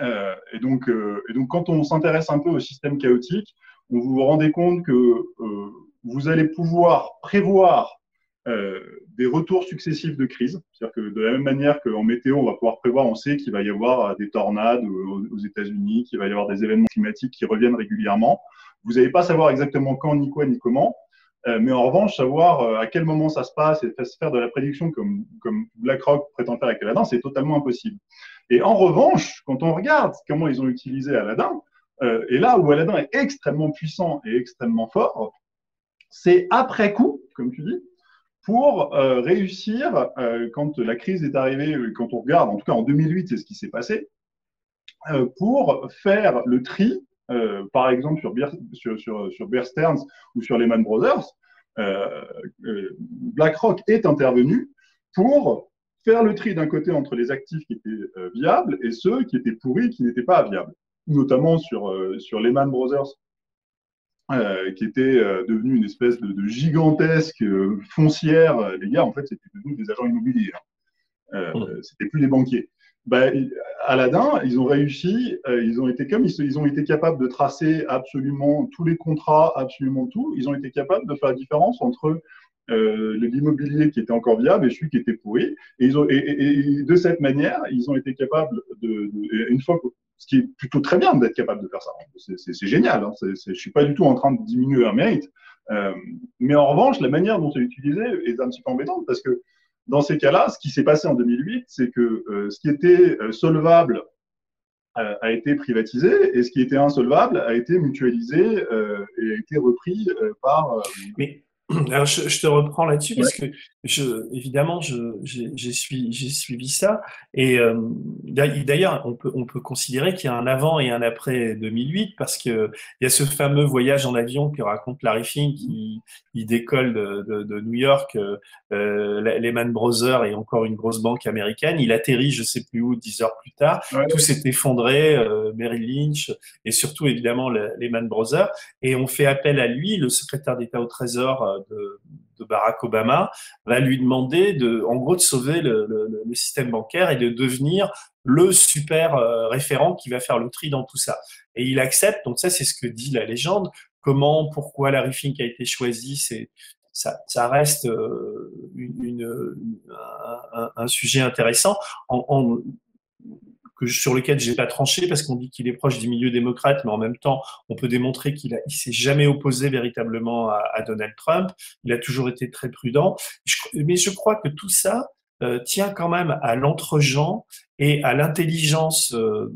Euh, et, donc, euh, et donc, quand on s'intéresse un peu au système chaotique, on vous vous rendez compte que… Euh, vous allez pouvoir prévoir euh, des retours successifs de crise. C'est-à-dire que de la même manière qu'en météo, on va pouvoir prévoir, on sait qu'il va y avoir des tornades aux, aux États-Unis, qu'il va y avoir des événements climatiques qui reviennent régulièrement. Vous n'allez pas savoir exactement quand, ni quoi, ni comment. Euh, mais en revanche, savoir euh, à quel moment ça se passe et faire de la prédiction comme, comme BlackRock prétend faire avec Aladdin, c'est totalement impossible. Et en revanche, quand on regarde comment ils ont utilisé Aladdin, euh, et là où Aladdin est extrêmement puissant et extrêmement fort, c'est après coup, comme tu dis, pour euh, réussir, euh, quand la crise est arrivée, quand on regarde, en tout cas en deux mille huit, c'est ce qui s'est passé, euh, pour faire le tri euh, par exemple sur Bear, sur, sur, sur Bear Stearns ou sur Lehman Brothers, euh, euh, BlackRock est intervenu pour faire le tri d'un côté entre les actifs qui étaient euh, viables et ceux qui étaient pourris, qui n'étaient pas viables. Notamment sur, euh, sur Lehman Brothers, euh, qui était euh, devenu une espèce de, de gigantesque euh, foncière. Les gars, en fait, c'était devenu des agents immobiliers. Euh, mmh. C'était plus des banquiers. Ben, Aladdin, ils ont réussi, euh, ils ont été comme ils, ils ont été capables de tracer absolument tous les contrats, absolument tout. Ils ont été capables de faire la différence entre euh, l'immobilier qui était encore viable et celui qui était pourri. Et, ils ont, et, et, et de cette manière, ils ont été capables de, de une fois, ce qui est plutôt très bien d'être capable de faire ça. C'est, c'est, c'est génial. Hein. C'est, c'est, je suis pas du tout en train de diminuer un mérite. Euh, mais en revanche, la manière dont c'est utilisé est un petit peu embêtante parce que dans ces cas-là, ce qui s'est passé en deux mille huit, c'est que euh, ce qui était solvable euh, a été privatisé et ce qui était insolvable a été mutualisé euh, et a été repris euh, par… Euh... Mais alors je, je te reprends là-dessus, ouais. Parce que, je, évidemment, je, j'ai, j'ai, suivi, j'ai suivi ça. Et euh, d'ailleurs, on peut, on peut considérer qu'il y a un avant et un après deux mille huit parce qu'il y a ce fameux voyage en avion que raconte Larry Fink, qui il décolle de, de, de New York, euh, Lehman Brothers et encore une grosse banque américaine. Il atterrit, je ne sais plus où, dix heures plus tard. Ouais. Tout s'est effondré, euh, Merrill Lynch et surtout, évidemment, le, Lehman Brothers. Et on fait appel à lui, le secrétaire d'État au Trésor de, de Barack Obama, va lui demander, de, en gros, de sauver le, le, le système bancaire et de devenir le super euh, référent qui va faire le tri dans tout ça. Et il accepte, donc ça, c'est ce que dit la légende. Comment, pourquoi Larry Fink a été choisi, c'est ça, ça reste euh, une, une, un, un sujet intéressant en, en, que, sur lequel j'ai pas tranché parce qu'on dit qu'il est proche du milieu démocrate, mais en même temps, on peut démontrer qu'il a, il s'est jamais opposé véritablement à, à Donald Trump. Il a toujours été très prudent. Je, mais je crois que tout ça euh, tient quand même à l'entre-gens et à l'intelligence de,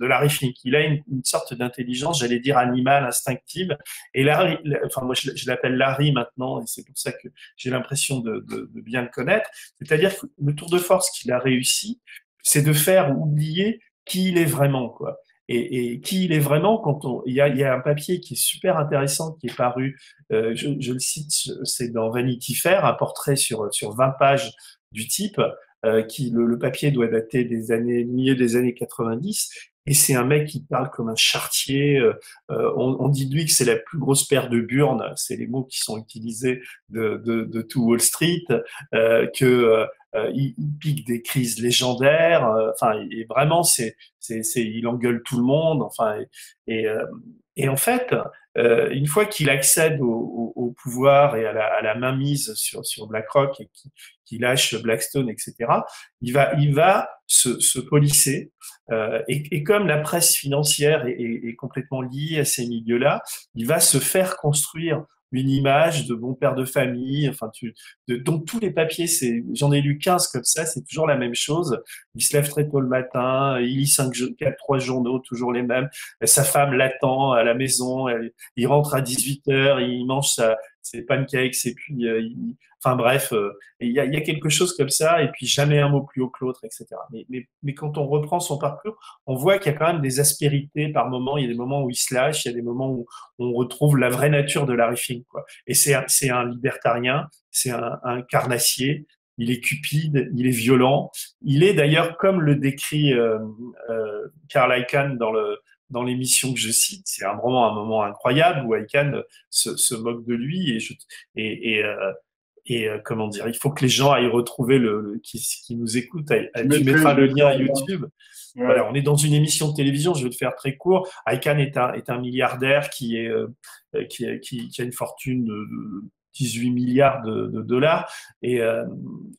de Larry Fink. Il a une, une sorte d'intelligence, j'allais dire animale, instinctive. Et Larry, enfin moi je, je l'appelle Larry maintenant, et c'est pour ça que j'ai l'impression de, de, de bien le connaître. C'est-à-dire que le tour de force qu'il a réussi, c'est de faire oublier qui il est vraiment, quoi. Et, et qui il est vraiment quand on, il y a, il y a un papier qui est super intéressant qui est paru, euh, je, je le cite, c'est dans Vanity Fair, un portrait sur sur vingt pages du type. Euh, qui le, le papier doit dater des années milieu des années quatre-vingt-dix et c'est un mec qui parle comme un charretier. Euh, on, on dit de lui que c'est la plus grosse paire de burnes, c'est les mots qui sont utilisés de, de, de tout Wall Street, euh, que euh, il, il pique des crises légendaires. Euh, enfin, et vraiment c'est, c'est c'est il engueule tout le monde. Enfin et et, euh, et en fait. Euh, une fois qu'il accède au, au, au pouvoir et à la, à la mainmise sur, sur BlackRock et qu'il, qu'il lâche Blackstone, et cetera, il va, il va se, se polisser. Euh, et, et comme la presse financière est, est, est complètement liée à ces milieux-là, il va se faire construire une image de bon père de famille. Enfin, tu, de, donc tous les papiers, c'est, j'en ai lu quinze comme ça, c'est toujours la même chose. Il se lève très tôt le matin, il lit cinq, quatre, trois journaux, toujours les mêmes. Sa femme l'attend à la maison. Elle, il rentre à dix-huit heures, il mange sa, ses pancakes et puis, euh, il, enfin bref, euh, il, y a, il y a quelque chose comme ça. Et puis jamais un mot plus haut que l'autre, et cetera. Mais, mais, mais quand on reprend son parcours, on voit qu'il y a quand même des aspérités par moment. Il y a des moments où il se lâche, il y a des moments où on retrouve la vraie nature de Larry Fink, quoi. Et c'est, c'est un libertarien, c'est un, un carnassier. Il est cupide, il est violent. Il est d'ailleurs, comme le décrit euh, euh, Karl Icahn dans, le, dans l'émission que je cite, c'est un, vraiment un moment incroyable où Icahn se, se moque de lui. Et, je, et, et, euh, et comment dire, il faut que les gens aillent retrouver, le, le, qui, qui nous écoutent, tu mettras le lien à YouTube. Ouais. Voilà, on est dans une émission de télévision, je vais le faire très court. Icahn est un, est un milliardaire qui, est, euh, qui, qui, qui a une fortune de... de dix-huit milliards de, de dollars et, euh,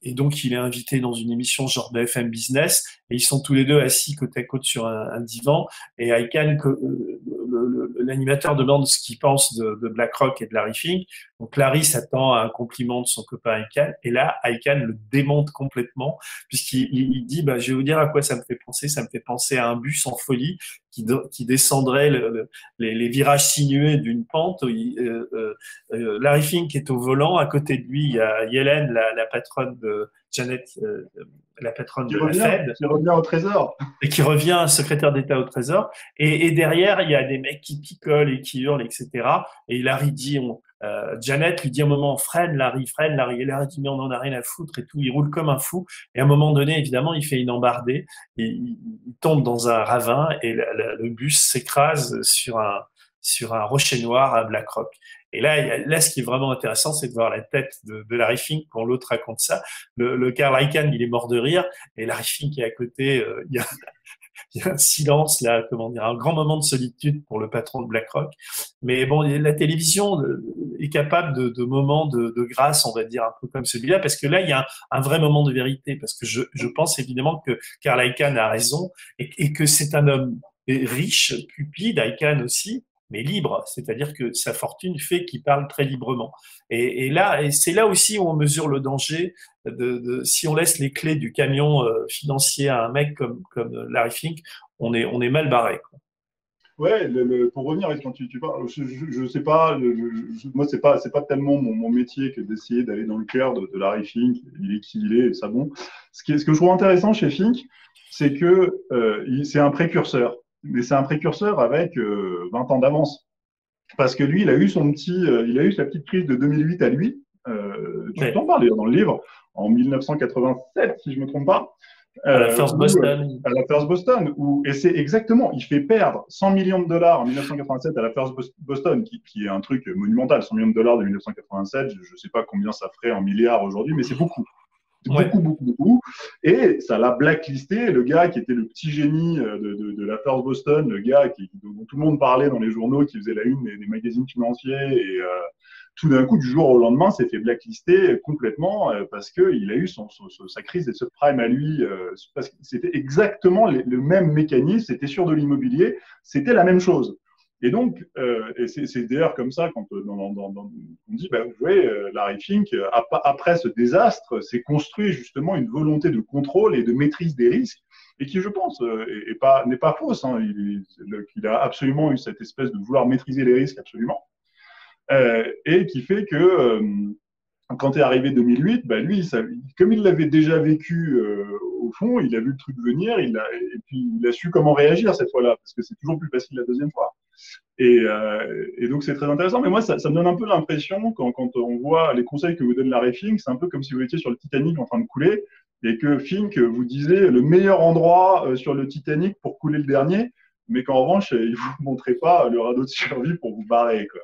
et donc il est invité dans une émission genre B F M Business et ils sont tous les deux assis côte à côte sur un, un divan et Icahn, que, euh, le, le, l'animateur demande ce qu'il pense de, de BlackRock et de Larry Fink, donc Larry s'attend à un compliment de son copain Icahn et là Icahn le démonte complètement puisqu'il il, il dit bah, je vais vous dire à quoi ça me fait penser, ça me fait penser à un bus en folie qui, qui descendrait le, le, les, les virages sinueux d'une pente. Euh, euh, Larry Fink est au volant, à côté de lui, il y a Yellen, la, la patronne de Janet, euh, la patronne de la Fed, qui revient au Trésor, et qui revient secrétaire d'État au Trésor. Et, et derrière, il y a des mecs qui picolent et qui hurlent, et cetera. Et Larry dit, on, euh, Janet lui dit à un moment, freine, Larry, freine, Larry. Et Larry dit, mais on en a rien à foutre et tout. Il roule comme un fou. Et à un moment donné, évidemment, il fait une embardée. Et il, il tombe dans un ravin et la, la, le bus s'écrase sur un, sur un rocher noir à BlackRock. Et là, là, ce qui est vraiment intéressant, c'est de voir la tête de, de Larry Fink quand l'autre raconte ça. Le, le Karl Icahn, il est mort de rire, et Larry Fink est à côté. Euh, il, y a, il y a un silence là, comment dire, un grand moment de solitude pour le patron de BlackRock. Mais bon, la télévision est capable de, de moments de, de grâce, on va dire un peu comme celui-là, parce que là, il y a un, un vrai moment de vérité, parce que je, je pense évidemment que Karl Icahn a raison et, et que c'est un homme riche, cupide, Icahn aussi, mais libre, c'est-à-dire que sa fortune fait qu'il parle très librement. Et, et là, et c'est là aussi où on mesure le danger de, de si on laisse les clés du camion euh, financier à un mec comme, comme Larry Fink, on est, on est mal barré, quoi. Ouais, le, le, pour revenir, quand tu, tu parles, je ne sais pas, je, je, moi c'est pas, c'est pas tellement mon, mon métier que d'essayer d'aller dans le cœur de, de Larry Fink, il est qui il est, et ça bon. Ce, qui, ce que je trouve intéressant chez Fink, c'est que euh, c'est un précurseur. Mais c'est un précurseur avec euh, vingt ans d'avance. Parce que lui, il a eu son petit, euh, il a eu sa petite crise de deux mille huit à lui. Euh, tu t'en parles dans le livre, en mille neuf cent quatre-vingt-sept, si je ne me trompe pas. Euh, à la First Boston. Où, euh, à la First Boston. Où, et c'est exactement, il fait perdre cent millions de dollars en mille neuf cent quatre-vingt-sept à la First Boston, qui, qui est un truc monumental. cent millions de dollars de mille neuf cent quatre-vingt-sept, je ne sais pas combien ça ferait en milliards aujourd'hui, mais c'est beaucoup. Beaucoup, ouais. beaucoup, beaucoup. Et ça l'a blacklisté. Le gars qui était le petit génie de, de, de la First Boston, le gars qui, dont tout le monde parlait dans les journaux, qui faisait la une des, des magazines financiers, et euh, tout d'un coup, du jour au lendemain, s'est fait blacklister complètement euh, parce qu'il a eu son, son, son, sa crise des subprimes à lui. Euh, parce que c'était exactement les, le même mécanisme. C'était sur de l'immobilier. C'était la même chose. Et donc, euh, et c'est d'ailleurs comme ça quand euh, dans, dans, dans, on dit, bah, vous voyez, euh, Larry Fink, euh, après ce désastre, s'est construit justement une volonté de contrôle et de maîtrise des risques, et qui, je pense, euh, est, est pas, n'est pas fausse. Hein, il, il, il a absolument eu cette espèce de vouloir maîtriser les risques, absolument, euh, et qui fait que euh, quand est arrivé deux mille huit, bah, lui, ça, comme il l'avait déjà vécu euh, au fond, il a vu le truc venir, il a, et puis il a su comment réagir cette fois-là, parce que c'est toujours plus facile la deuxième fois. Et, euh, et donc c'est très intéressant, mais moi ça, ça me donne un peu l'impression quand, quand on voit les conseils que vous donne Larry Fink, c'est un peu comme si vous étiez sur le Titanic en train de couler et que Fink vous disait le meilleur endroit sur le Titanic pour couler le dernier, mais qu'en revanche il ne vous montrait pas le radeau de survie pour vous barrer, quoi.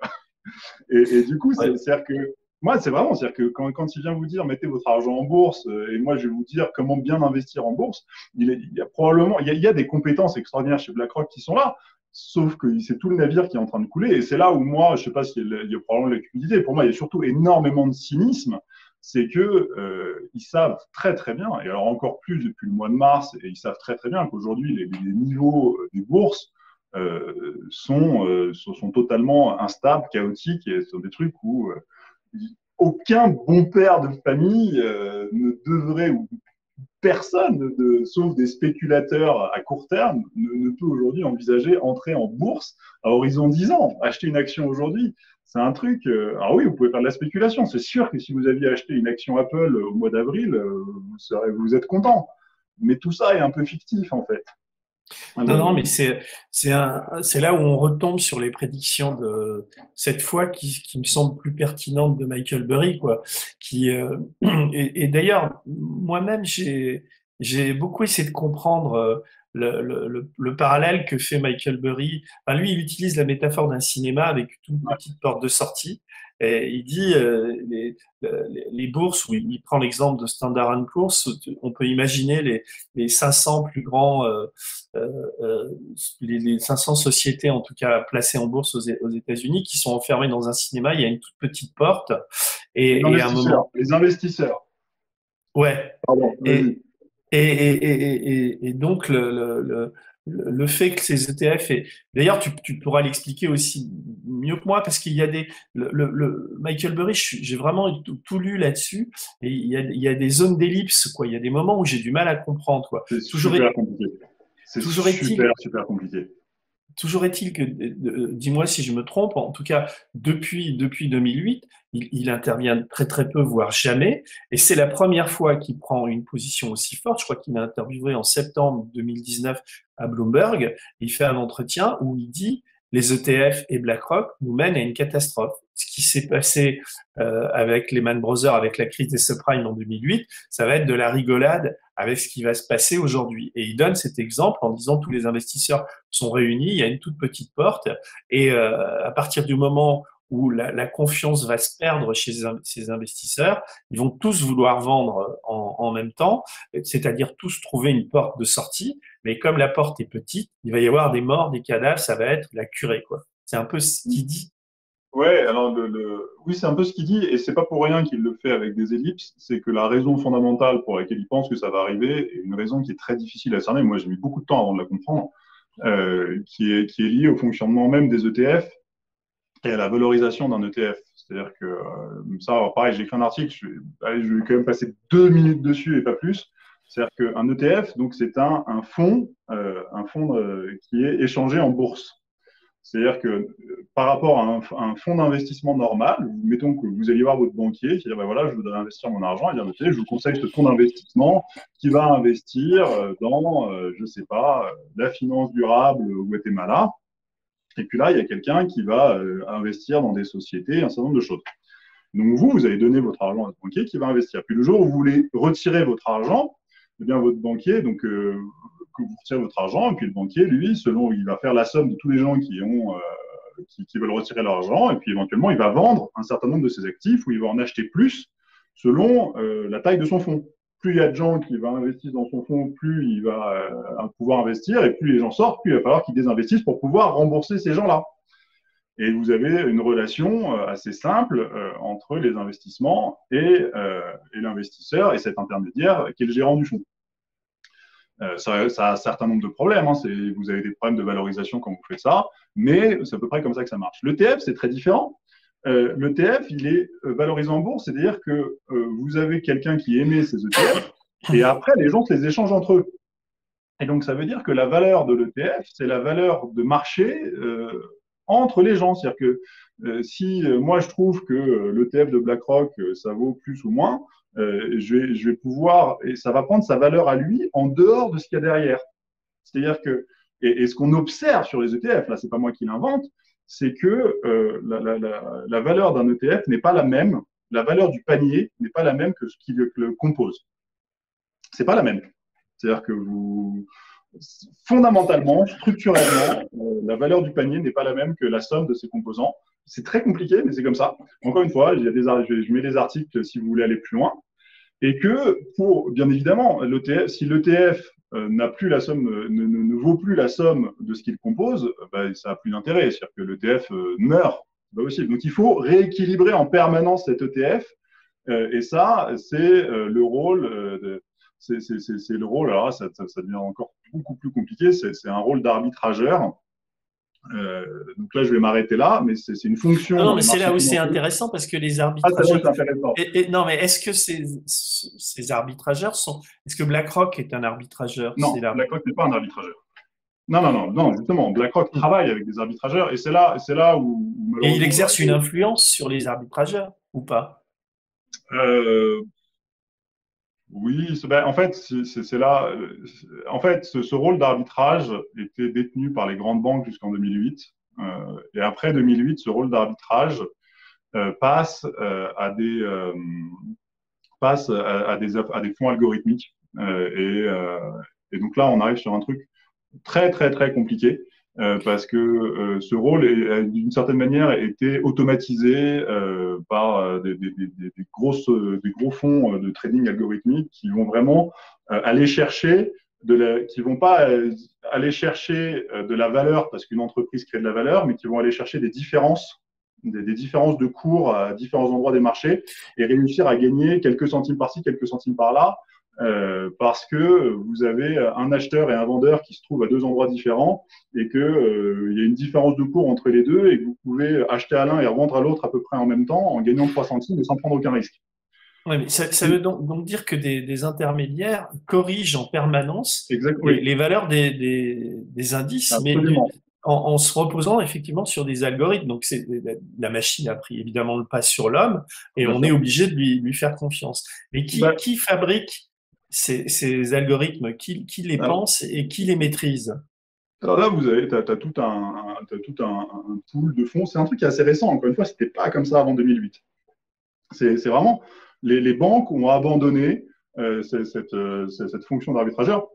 Et, et du coup c'est, c'est-à-dire que moi c'est vraiment, c'est-à-dire que quand, quand il vient vous dire mettez votre argent en bourse et moi je vais vous dire comment bien investir en bourse, il, est, il y a probablement il y a, il y a des compétences extraordinaires chez BlackRock qui sont là. Sauf que c'est tout le navire qui est en train de couler. Et c'est là où moi, je ne sais pas s'il y, y a probablement de la cupidité. Pour moi, il y a surtout énormément de cynisme. C'est qu'ils euh, savent très, très bien, et alors encore plus depuis le mois de mars, et ils savent très, très bien qu'aujourd'hui, les, les niveaux des bourses euh, sont, euh, sont, sont totalement instables, chaotiques, et sont des trucs où euh, aucun bon père de famille euh, ne devrait... ou, personne, de, sauf des spéculateurs à court terme, ne, ne peut aujourd'hui envisager entrer en bourse à horizon dix ans. Acheter une action aujourd'hui, c'est un truc… Euh, alors oui, vous pouvez faire de la spéculation. C'est sûr que si vous aviez acheté une action Apple au mois d'avril, euh, vous, serez, vous êtes content. Mais tout ça est un peu fictif, en fait. Alors, non, non, mais c'est là où on retombe sur les prédictions de cette fois qui, qui me semble plus pertinente de Michael Burry, quoi. Qui, euh, et et d'ailleurs, moi-même, j'ai beaucoup essayé de comprendre le, le, le, le parallèle que fait Michael Burry. Enfin, lui, il utilise la métaphore d'un cinéma avec toute une petite porte de sortie. Et il dit euh, les, les, les bourses, où il prend l'exemple de Standard and Poor's, on peut imaginer les, les cinq cents plus grands, euh, euh, les, les cinq cents sociétés en tout cas placées en bourse aux, aux États-Unis qui sont enfermées dans un cinéma. Il y a une toute petite porte et, les et à un moment les investisseurs. Ouais. Pardon, et, et, et, et, et, et donc le, le, le Le fait que ces E T F, et d'ailleurs tu, tu pourras l'expliquer aussi mieux que moi, parce qu'il y a des, le, le, le Michael Burry, j'ai vraiment tout, tout lu là-dessus, et il y a, il y a des zones d'ellipse, quoi. Il y a des moments où j'ai du mal à comprendre, quoi. C'est toujours super compliqué. C'est super, super compliqué. toujours est-il que, euh, dis-moi si je me trompe, en tout cas, depuis, depuis deux mille huit, il, il intervient très très peu, voire jamais, et c'est la première fois qu'il prend une position aussi forte. Je crois qu'il a interviewé en septembre deux mille dix-neuf à Bloomberg, il fait un entretien où il dit « Les E T F et BlackRock nous mènent à une catastrophe ». Ce qui s'est passé euh, avec Lehman Brothers, avec la crise des subprimes en deux mille huit, ça va être de la rigolade avec ce qui va se passer aujourd'hui. Et il donne cet exemple en disant tous les investisseurs sont réunis, il y a une toute petite porte, et euh, à partir du moment où la, la confiance va se perdre chez ces investisseurs, ils vont tous vouloir vendre en, en même temps, c'est-à-dire tous trouver une porte de sortie, mais comme la porte est petite, il va y avoir des morts, des cadavres, ça va être la curée, quoi. C'est un peu ce qu'il dit. Ouais, alors le, le... oui, c'est un peu ce qu'il dit, et c'est pas pour rien qu'il le fait avec des ellipses. C'est que la raison fondamentale pour laquelle il pense que ça va arriver est une raison qui est très difficile à cerner. Moi, j'ai mis beaucoup de temps avant de la comprendre, euh, qui est qui est liée au fonctionnement même des E T F et à la valorisation d'un E T F. C'est-à-dire que euh, ça, alors, pareil, j'ai écrit un article, je vais, allez, je vais quand même passer deux minutes dessus et pas plus. C'est-à-dire qu'un E T F, donc c'est un un fonds, euh, un fonds euh, qui est échangé en bourse. C'est-à-dire que euh, par rapport à un, un fonds d'investissement normal, mettons que vous allez voir votre banquier qui dit ben voilà, je voudrais investir mon argent, il dit écoutez, je vous conseille ce fonds d'investissement qui va investir dans, euh, je ne sais pas, la finance durable au Guatemala. Et puis là, il y a quelqu'un qui va euh, investir dans des sociétés, un certain nombre de choses. Donc vous, vous allez donner votre argent à ce banquier qui va investir. Puis le jour où vous voulez retirer votre argent, eh bien votre banquier, donc euh, que vous retirez votre argent, et puis le banquier, lui, selon, il va faire la somme de tous les gens qui ont, euh, qui, qui veulent retirer leur argent, et puis éventuellement, il va vendre un certain nombre de ses actifs, ou il va en acheter plus, selon euh, la taille de son fonds. Plus il y a de gens qui vont investir dans son fonds, plus il va euh, pouvoir investir, et plus les gens sortent, plus il va falloir qu'ils désinvestissent pour pouvoir rembourser ces gens-là. Et vous avez une relation assez simple euh, entre les investissements et, euh, et l'investisseur, et cet intermédiaire qui est le gérant du fonds. Euh, ça, ça a un certain nombre de problèmes, hein. Vous avez des problèmes de valorisation quand vous faites ça, mais c'est à peu près comme ça que ça marche. L'E T F, c'est très différent. Euh, L'E T F, il est valorisé en bourse, c'est-à-dire que euh, vous avez quelqu'un qui émet ces E T F, et après, les gens se les échangent entre eux. Et donc, ça veut dire que la valeur de l'E T F, c'est la valeur de marché euh, entre les gens. C'est-à-dire que euh, si euh, moi, je trouve que euh, l'E T F de BlackRock, euh, ça vaut plus ou moins, Euh, je, vais, je vais pouvoir, et ça va prendre sa valeur à lui en dehors de ce qu'il y a derrière. C'est-à-dire que, et, et ce qu'on observe sur les E T F, là, c'est pas moi qui l'invente, c'est que euh, la, la, la, la valeur d'un E T F n'est pas la même, la valeur du panier n'est pas la même que ce qui le, le compose. C'est pas la même. C'est-à-dire que vous, fondamentalement, structurellement, euh, la valeur du panier n'est pas la même que la somme de ses composants. C'est très compliqué, mais c'est comme ça. Encore une fois, il y a des, je mets des articles si vous voulez aller plus loin. Et que, pour, bien évidemment, l'E T F, si l'E T F euh, n'a plus la somme, euh, ne, ne, ne vaut plus la somme de ce qu'il compose, euh, bah, ça n'a plus d'intérêt. C'est-à-dire que l'E T F euh, meurt. Bah aussi. Donc, il faut rééquilibrer en permanence cet E T F. Euh, et ça, c'est euh, le rôle. Euh, de, c'est, c'est, c'est, c'est le rôle. Alors, là, ça, ça, ça devient encore beaucoup plus compliqué. C'est, c'est un rôle d'arbitrageur. Euh, donc là, je vais m'arrêter là, mais c'est une fonction. Non, non mais c'est là où c'est intéressant parce que les arbitrageurs. Ah, et, et, non, mais est-ce que ces, ces arbitrageurs sont. Est-ce que BlackRock est un arbitrageur? Non, BlackRock n'est pas un arbitrageur. Non, non, non, non, justement, BlackRock travaille avec des arbitrageurs et c'est là, là où. Et il exerce une influence sur les arbitrageurs ou pas? euh... Oui, ben en fait, c'est là. En fait, ce, ce rôle d'arbitrage était détenu par les grandes banques jusqu'en deux mille huit. Euh, et après deux mille huit, ce rôle d'arbitrage euh, passe, euh, à des, euh, passe à, à des à des fonds algorithmiques. Euh, et, euh, et donc là, on arrive sur un truc très très très compliqué euh, parce que euh, ce rôle, d'une certaine manière, était automatisé. Euh, par des, des, des, des, grosses, des gros fonds de trading algorithmique qui vont vraiment aller chercher, de la, qui vont pas aller chercher de la valeur parce qu'une entreprise crée de la valeur, mais qui vont aller chercher des différences, des, des différences de cours à différents endroits des marchés et réussir à gagner quelques centimes par-ci, quelques centimes par-là, euh, parce que vous avez un acheteur et un vendeur qui se trouvent à deux endroits différents et que euh, il y a une différence de cours entre les deux et que vous pouvez acheter à l'un et revendre à l'autre à peu près en même temps en gagnant trois centimes et sans prendre aucun risque. Oui, mais ça, ça veut donc, donc dire que des, des intermédiaires corrigent en permanence les, les valeurs des, des, des indices. Absolument. Mais en, en se reposant effectivement sur des algorithmes. Donc c'est, la machine a pris évidemment le pas sur l'homme et bah, on est obligé de lui, lui faire confiance. Mais qui, bah, qui fabrique ces, ces algorithmes, qui, qui les bah, pense et qui les maîtrise? Alors là, vous avez, t'as, t'as tout un, t'as tout un, un pool de fonds. C'est un truc qui est assez récent. Encore une fois, c'était pas comme ça avant deux mille huit. C'est, c'est vraiment les, les banques ont abandonné euh, cette, cette, cette fonction d'arbitrageur.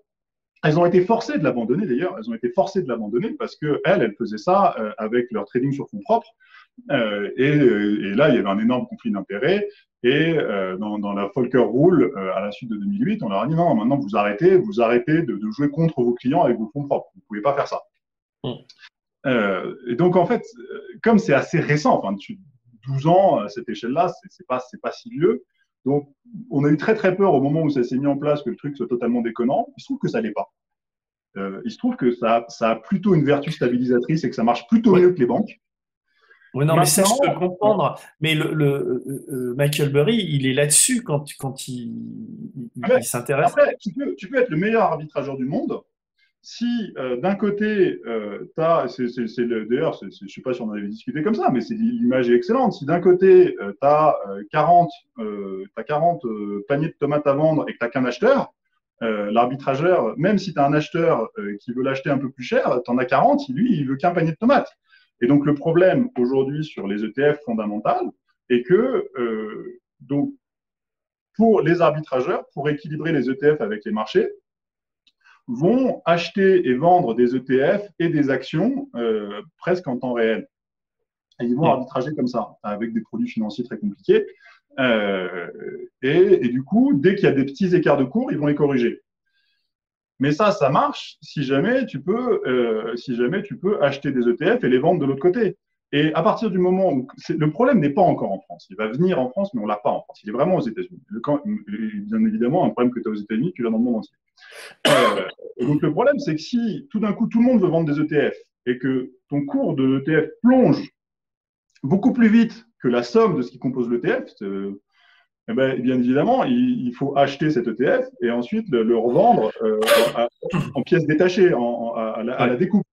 Elles ont été forcées de l'abandonner d'ailleurs. Elles ont été forcées de l'abandonner parce que elles, elles faisaient ça euh, avec leur trading sur fonds propres. Euh, et, et là, il y avait un énorme conflit d'intérêts. Et euh, dans, dans la Volcker Rule, euh, à la suite de deux mille huit, on leur a dit non, maintenant vous arrêtez, vous arrêtez de, de jouer contre vos clients avec vos fonds propres. Vous ne pouvez pas faire ça. Mm. Euh, et donc en fait, comme c'est assez récent, enfin douze ans à cette échelle-là, c'est, c'est pas c'est pas si vieux. Donc on a eu très très peur au moment où ça s'est mis en place que le truc soit totalement déconnant. Il se trouve que ça l'est pas. Euh, il se trouve que ça ça a plutôt une vertu stabilisatrice et que ça marche plutôt mieux que les banques. Oui, non, mais ça, je peux comprendre. Mais le, le, euh, Michael Burry, il est là-dessus quand, quand il, il, après, il s'intéresse. Après, tu peux, tu peux être le meilleur arbitrageur du monde si, euh, d'un côté, euh, tu as, c'est, c'est, c'est le, d'ailleurs, c'est, c'est, je ne sais pas si on en avait discuté comme ça, mais c'est, l'image est excellente. Si d'un côté, euh, tu as quarante, euh, t'as quarante euh, paniers de tomates à vendre et que tu n'as qu'un acheteur, euh, l'arbitrageur, même si tu as un acheteur euh, qui veut l'acheter un peu plus cher, tu en as quarante, lui, il ne veut qu'un panier de tomates. Et donc, le problème aujourd'hui sur les E T F fondamentales est que, euh, donc, pour les arbitrageurs, pour équilibrer les E T F avec les marchés, vont acheter et vendre des E T F et des actions euh, presque en temps réel. Et ils vont arbitrager comme ça, avec des produits financiers très compliqués. Euh, et, et du coup, dès qu'il y a des petits écarts de cours, ils vont les corriger. Mais ça, ça marche si jamais tu peux, euh, si jamais tu peux acheter des E T F et les vendre de l'autre côté. Et à partir du moment où c'est, le problème n'est pas encore en France, il va venir en France, mais on l'a pas en France. Il est vraiment aux États-Unis. Le, quand, bien évidemment, un problème que tu as aux États-Unis, tu l'as dans le monde entier. Euh, donc le problème, c'est que si tout d'un coup tout le monde veut vendre des E T F et que ton cours de l'E T F plonge beaucoup plus vite que la somme de ce qui compose l'E T F, eh bien, bien évidemment, il, il faut acheter cet E T F et ensuite le, le revendre euh, à, en pièces détachées, en, en, à, la, à la découpe.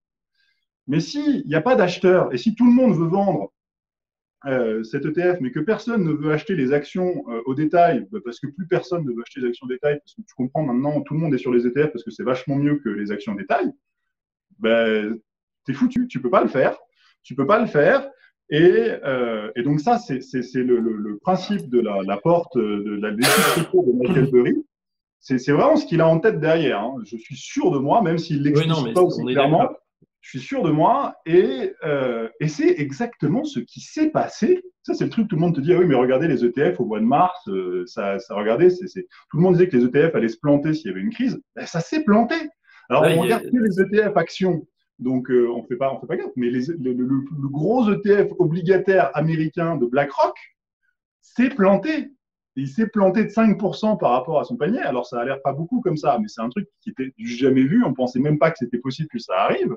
Mais s'il n'y a pas d'acheteur et si tout le monde veut vendre euh, cet E T F, mais que personne ne veut acheter les actions euh, au détail, parce que plus personne ne veut acheter les actions au détail, parce que tu comprends maintenant, tout le monde est sur les E T F parce que c'est vachement mieux que les actions au détail, ben, t'es foutu, tu ne peux pas le faire. Tu ne peux pas le faire. Et, euh, et donc ça, c'est, c'est, c'est le, le, le principe de la, la porte de la décision de Michael Burry. C'est, c'est vraiment ce qu'il a en tête derrière. Hein. Je suis sûr de moi, même s'il l'explique oui, pas aussi clairement. Je suis sûr de moi, et, euh, et c'est exactement ce qui s'est passé. Ça, c'est le truc. Tout le monde te dit ah oui, mais regardez les E T F au mois de mars. Euh, ça, ça, regardez, c'est, c'est... tout le monde disait que les E T F allaient se planter s'il y avait une crise. Ben, ça s'est planté. Alors là, on regarde a... les E T F actions. Donc, euh, on ne fait pas gaffe. Mais les, le, le, le gros E T F obligataire américain de BlackRock s'est planté. Il s'est planté de cinq pour cent par rapport à son panier. Alors, ça a l'air pas beaucoup comme ça, mais c'est un truc qui était jamais vu. On pensait même pas que c'était possible que ça arrive.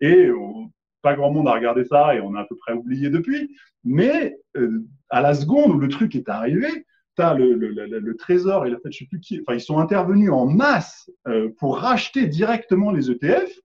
Et on, pas grand monde a regardé ça et on a à peu près oublié depuis. Mais euh, à la seconde où le truc est arrivé, t'as le, le, le, le Trésor et la Fed, je sais plus qui, enfin, ils sont intervenus en masse euh, pour racheter directement les E T F.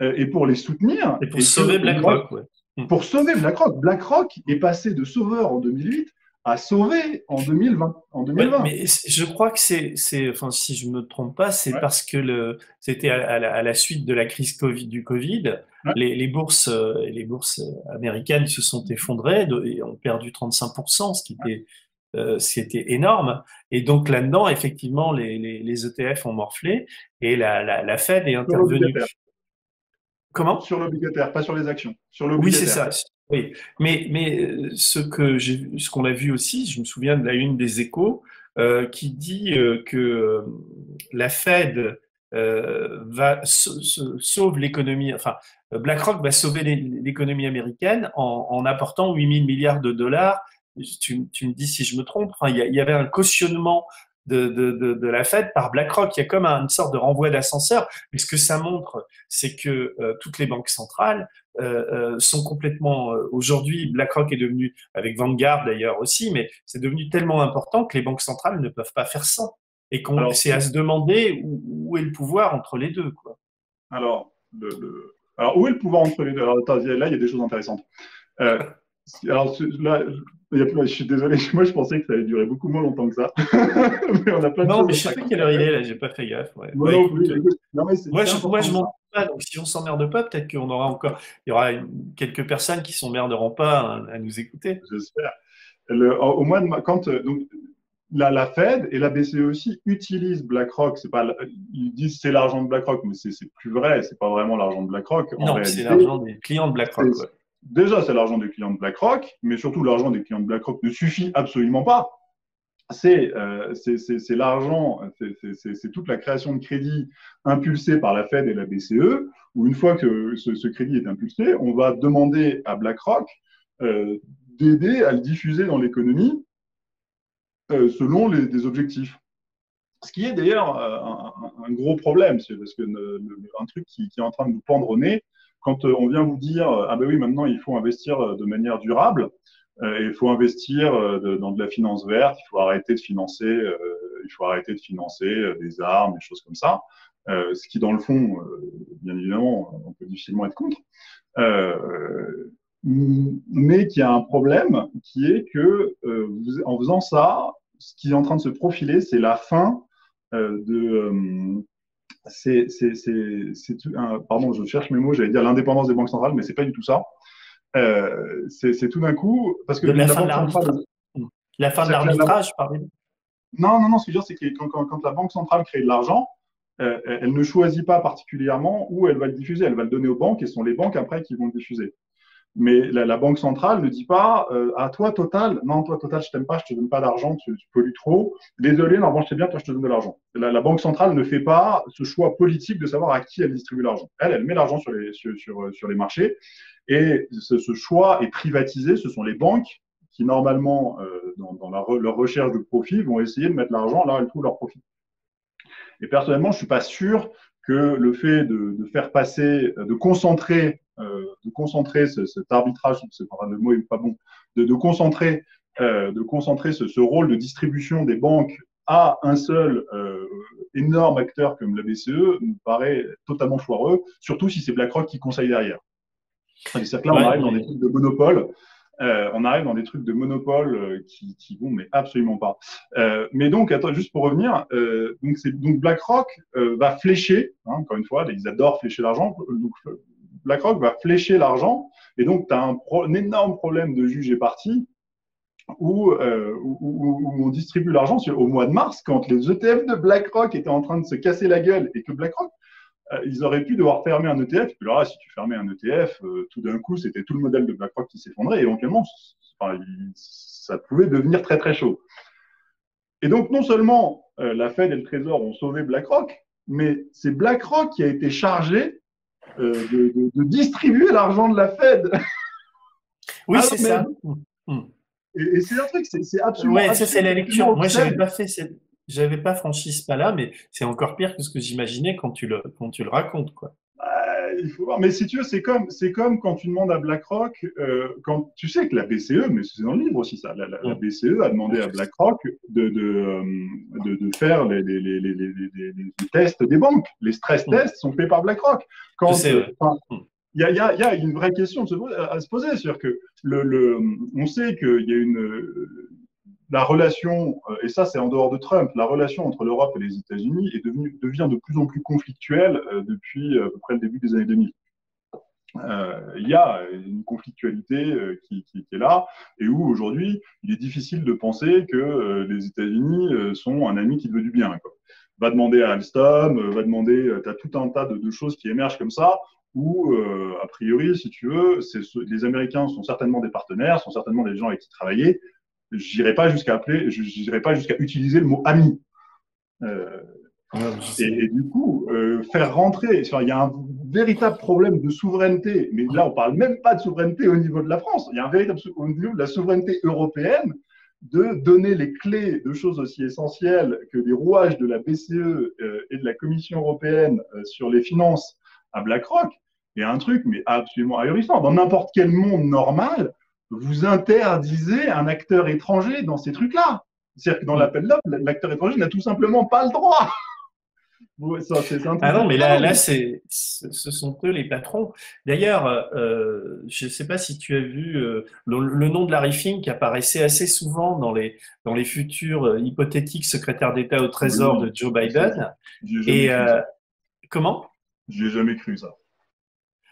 Et pour les soutenir. Et pour et sauver BlackRock. Black ouais. Pour sauver BlackRock. BlackRock est passé de sauveur en deux mille huit à sauver en deux mille vingt. En deux mille vingt. Ouais, mais je crois que c'est, c'est, enfin, si je ne me trompe pas, c'est ouais. parce que le, c'était à, à, la, à la suite de la crise COVID, du Covid, ouais. les, les, bourses, les bourses américaines se sont effondrées et ont perdu trente-cinq pour cent, ce qui était. Ouais. Euh, c'était énorme. Et donc, là-dedans, effectivement, les, les, les E T F ont morflé et la, la, la Fed est intervenue. Comment ? Sur l'obligataire, pas sur les actions. Sur l'obligataire. Oui, c'est ça. Oui. Mais, mais ce, que j'ai, ce qu'on a vu aussi, je me souviens de la une des Échos, euh, qui dit euh, que la Fed euh, va sauve l'économie, enfin, BlackRock va sauver l'économie américaine en, en apportant huit mille milliards de dollars. Tu, tu me dis si je me trompe, hein, il y a, il y avait un cautionnement De, de, de, de la Fed par BlackRock. Il y a comme une sorte de renvoi d'ascenseur. Mais ce que ça montre, c'est que euh, toutes les banques centrales euh, euh, sont complètement… Euh, aujourd'hui, BlackRock est devenu, avec Vanguard d'ailleurs aussi, mais c'est devenu tellement important que les banques centrales ne peuvent pas faire sans. Et qu'on, alors, c'est à se demander où, où est le pouvoir entre les deux. Quoi. Alors, le, le, Alors, où est le pouvoir entre les deux? Alors, là, il y a des choses intéressantes. Euh, alors, là, je suis désolé, moi, je pensais que ça allait durer beaucoup moins longtemps que ça. Mais on a plein de non, mais je sais pas quelle heure il est, là, j'ai pas fait gaffe. Ouais. Ouais, ouais, écoute, écoute, non, mais moi, je, moi, je m'en doute pas, donc si on s'emmerde pas, peut-être qu'on aura encore... Il y aura quelques personnes qui s'emmerderont pas à, à nous écouter. J'espère. Le, au moins, quand... Donc, La, la Fed et la B C E aussi utilisent BlackRock. C'est pas, ils disent c'est l'argent de BlackRock, mais c'est, c'est plus vrai. C'est pas vraiment l'argent de BlackRock. En non, réalité, c'est l'argent des clients de BlackRock. C'est, ouais. Déjà, c'est l'argent des clients de BlackRock, mais surtout l'argent des clients de BlackRock ne suffit absolument pas. C'est, euh, c'est, c'est, c'est l'argent, c'est, c'est, c'est, c'est toute la création de crédit impulsée par la Fed et la B C E. Où une fois que ce, ce crédit est impulsé, on va demander à BlackRock euh, d'aider à le diffuser dans l'économie. Euh, selon les, des objectifs. Ce qui est d'ailleurs euh, un, un gros problème, c'est parce que le, le, un truc qui, qui est en train de nous pendre au nez, quand euh, on vient vous dire « Ah ben oui, maintenant, il faut investir de manière durable, euh, et il faut investir euh, de, dans de la finance verte, il faut arrêter de financer, euh, il faut arrêter de financer euh, des armes, des choses comme ça. Euh, » Ce qui, dans le fond, euh, bien évidemment, on peut difficilement être contre. Euh, mais qu'il y a un problème qui est que, euh, vous, en faisant ça, ce qui est en train de se profiler, c'est la fin euh, de... Euh, c'est, c'est, c'est, c'est, euh, pardon, je cherche mes mots, j'allais dire l'indépendance des banques centrales, mais c'est pas du tout ça. Euh, c'est, c'est tout d'un coup... Parce que la, la, fin banque centrale, la fin de l'arbitrage, pardon. Non, non, non, ce que je veux dire, c'est que quand, quand, quand la banque centrale crée de l'argent, euh, elle ne choisit pas particulièrement où elle va le diffuser. Elle va le donner aux banques et ce sont les banques après qui vont le diffuser. Mais la, la banque centrale ne dit pas euh, « à toi, Total, non, toi, Total, je t'aime pas, je te donne pas d'argent, tu, tu pollues trop. Désolé, en revanche, c'est bien, toi, je te donne de l'argent. » La, la banque centrale ne fait pas ce choix politique de savoir à qui elle distribue l'argent. Elle, elle met l'argent sur les, sur, sur, sur les marchés et ce, ce choix est privatisé. Ce sont les banques qui, normalement, euh, dans, dans la, leur recherche de profit, vont essayer de mettre l'argent là où elles trouvent leur profit. Et personnellement, je suis pas sûr que le fait de, de faire passer, de concentrer Euh, de concentrer ce, cet arbitrage, c'est, enfin, le mot est pas bon, de, de concentrer, euh, de concentrer ce, ce rôle de distribution des banques à un seul euh, énorme acteur comme la B C E me paraît totalement foireux, surtout si c'est BlackRock qui conseille derrière. C'est-à-dire que là, on ouais, arrive mais... dans des trucs de monopole, euh, on arrive dans des trucs de monopole qui, qui vont, mais absolument pas. Euh, mais donc, attends, juste pour revenir, euh, donc, c'est, donc BlackRock euh, va flécher, hein, encore une fois, ils adorent flécher l'argent, donc BlackRock va flécher l'argent et donc tu as un, pro- un énorme problème de juge et partie où, euh, où, où, où on distribue l'argent au mois de mars quand les E T F de BlackRock étaient en train de se casser la gueule et que BlackRock, euh, ils auraient pu devoir fermer un E T F. Et puis là, si tu fermais un E T F, euh, tout d'un coup, c'était tout le modèle de BlackRock qui s'effondrait et éventuellement, enfin, il, ça pouvait devenir très très chaud. Et donc, non seulement euh, la Fed et le Trésor ont sauvé BlackRock, mais c'est BlackRock qui a été chargé Euh, de, de, de distribuer l'argent de la Fed. Oui, ah, c'est mais... ça. Et, et c'est un truc, c'est, c'est absolument... Oui, ça, c'est la lecture. Moi, je n'avais pas, cette... pas franchi ce pas-là, mais c'est encore pire que ce que j'imaginais quand tu le, quand tu le racontes, quoi. Bah, il faut voir. Mais si tu veux, c'est comme, c'est comme quand tu demandes à BlackRock, euh, quand tu sais que la B C E, mais c'est dans le livre aussi ça, la, la, la B C E a demandé à BlackRock de, de, de, de faire les, les, les, les, les, les tests des banques. Les stress tests sont faits par BlackRock. Quand, je sais, ouais. Enfin, il y a, y, a, y a une vraie question de se poser, à se poser, c'est-à-dire que le, le, on sait qu'il y a une... La relation, et ça c'est en dehors de Trump, la relation entre l'Europe et les États-Unis est devenue, devient de plus en plus conflictuelle depuis à peu près le début des années deux mille. Euh, il y a une conflictualité qui, qui, qui est là et où aujourd'hui il est difficile de penser que les États-Unis sont un ami qui te veut du bien, quoi. Va demander à Alstom, va demander, tu as tout un tas de, de choses qui émergent comme ça. Où, euh, a priori, si tu veux, c'est, les Américains sont certainement des partenaires, sont certainement des gens avec qui travailler. J'irai pas jusqu'à appeler, j'irai pas jusqu'à utiliser le mot ami. Euh, ah, et, et du coup, euh, faire rentrer, il y a un véritable problème de souveraineté. Mais là, on parle même pas de souveraineté au niveau de la France. Il y a un véritable au niveau de la souveraineté européenne de donner les clés de choses aussi essentielles que les rouages de la B C E euh, et de la Commission européenne euh, sur les finances à BlackRock. Il y a un truc, mais absolument ahurissant. Dans n'importe quel monde normal, vous interdisez un acteur étranger dans ces trucs-là. C'est-à-dire que dans l'appel d'offres, l'acteur étranger n'a tout simplement pas le droit. Ah non, mais là, là c'est, ce sont eux les patrons. D'ailleurs, euh, je ne sais pas si tu as vu euh, le, le nom de Larry Fink qui apparaissait assez souvent dans les, dans les futurs euh, hypothétiques secrétaires d'État au Trésor oui, de Joe Biden. Et euh, comment ? Je n'ai jamais cru ça.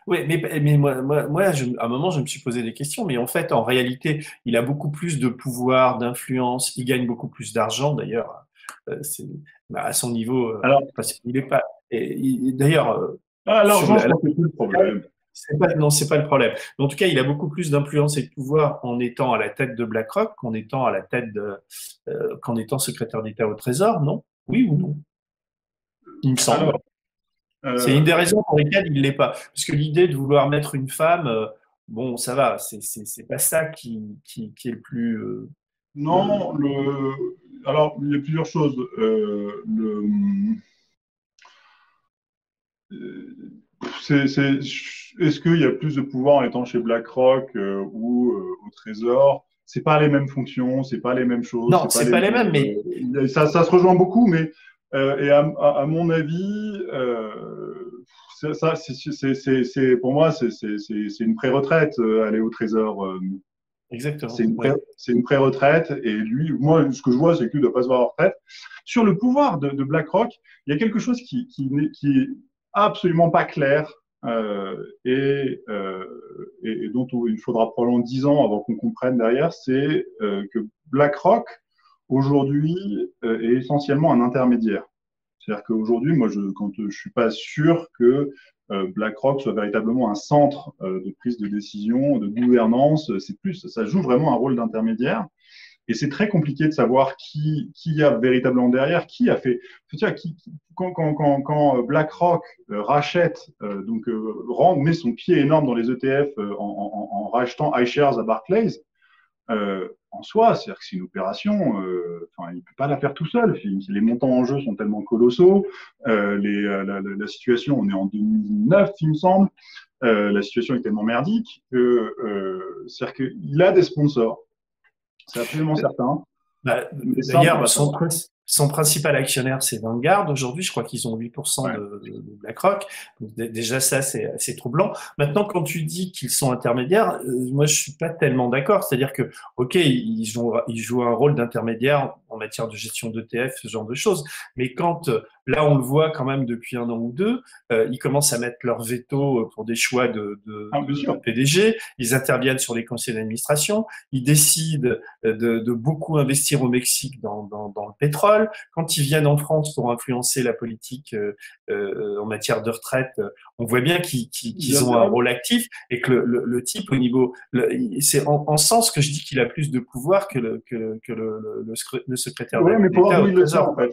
Oui, mais, mais moi, moi, moi je, à un moment, je me suis posé des questions, mais en fait, en réalité, il a beaucoup plus de pouvoir, d'influence, il gagne beaucoup plus d'argent, d'ailleurs, euh, c'est, bah, à son niveau, alors, parce qu'il n'est pas… D'ailleurs, euh, alors, je pense que c'est tout le problème. C'est pas, non, c'est pas le problème. En tout cas, il a beaucoup plus d'influence et de pouvoir en étant à la tête de BlackRock qu'en étant à la tête de, euh, qu'en étant secrétaire d'État au Trésor, non? Oui ou non? Il me semble… Alors, c'est une des raisons pour lesquelles il ne l'est pas. Parce que l'idée de vouloir mettre une femme, bon, ça va, c'est, c'est, c'est pas ça qui, qui, qui est le plus… Euh, non, le, alors, il y a plusieurs choses. Euh, le, c'est, c'est, est-ce qu'il y a plus de pouvoir en étant chez BlackRock euh, ou euh, au Trésor ? Ce n'est pas les mêmes fonctions, ce n'est pas les mêmes choses. Non, ce n'est pas, pas les mêmes, mais… Ça, ça se rejoint beaucoup, mais… Euh, et à, à, à mon avis, euh, ça, ça, c'est, c'est, c'est, c'est, pour moi, c'est, c'est, c'est une pré-retraite, euh, aller au Trésor. Euh, Exactement. C'est une, pré, c'est une pré-retraite. Et lui, moi, ce que je vois, c'est qu'il ne doit pas se voir en retraite. Sur le pouvoir de, de BlackRock, il y a quelque chose qui, qui, qui est absolument pas clair euh, et, euh, et, et dont il faudra probablement dix ans avant qu'on comprenne derrière, c'est euh, que BlackRock, aujourd'hui, euh, est essentiellement un intermédiaire. C'est-à-dire qu'aujourd'hui, moi, je, quand je suis pas sûr que euh, BlackRock soit véritablement un centre euh, de prise de décision, de gouvernance, c'est plus, ça joue vraiment un rôle d'intermédiaire. Et c'est très compliqué de savoir qui qui y a véritablement derrière, qui a fait. C'est-à-dire qui, qui, quand, quand, quand, quand BlackRock euh, rachète, euh, donc euh, rend, met son pied énorme dans les E T F euh, en, en, en rachetant iShares à Barclays. Euh, en soi, c'est-à-dire que c'est une opération, euh, enfin, il ne peut pas la faire tout seul. Les montants en jeu sont tellement colossaux. Euh, les, la, la, la situation, on est en deux mille neuf, il me semble, euh, la situation est tellement merdique que, euh, c'est-à-dire qu'il a des sponsors, c'est absolument certain. Bah, d'ailleurs, bah, son, son principal actionnaire, c'est Vanguard. Aujourd'hui, je crois qu'ils ont huit pour cent ouais. de, de, de BlackRock. Donc, d- déjà, ça, c'est assez troublant. Maintenant, quand tu dis qu'ils sont intermédiaires, euh, moi, je suis pas tellement d'accord. C'est-à-dire que, OK, ils jouent, ils jouent un rôle d'intermédiaire en matière de gestion d'E T F, ce genre de choses. Mais quand, là, on le voit quand même depuis un an ou deux, euh, ils commencent à mettre leur veto pour des choix de, de, ah, de, de P D G. Ils interviennent sur les conseils d'administration. Ils décident de, de beaucoup investir au Mexique dans, dans, dans le pétrole, quand ils viennent en France pour influencer la politique euh, euh, en matière de retraite, on voit bien qu'ils, qu'ils, qu'ils ont un rôle actif et que le, le, le type au niveau, le, c'est en, en sens que je dis qu'il a plus de pouvoir que le, que, que le, le, le secrétaire ouais, d'État. Oui, mais pour voir d'où il le tient, en fait.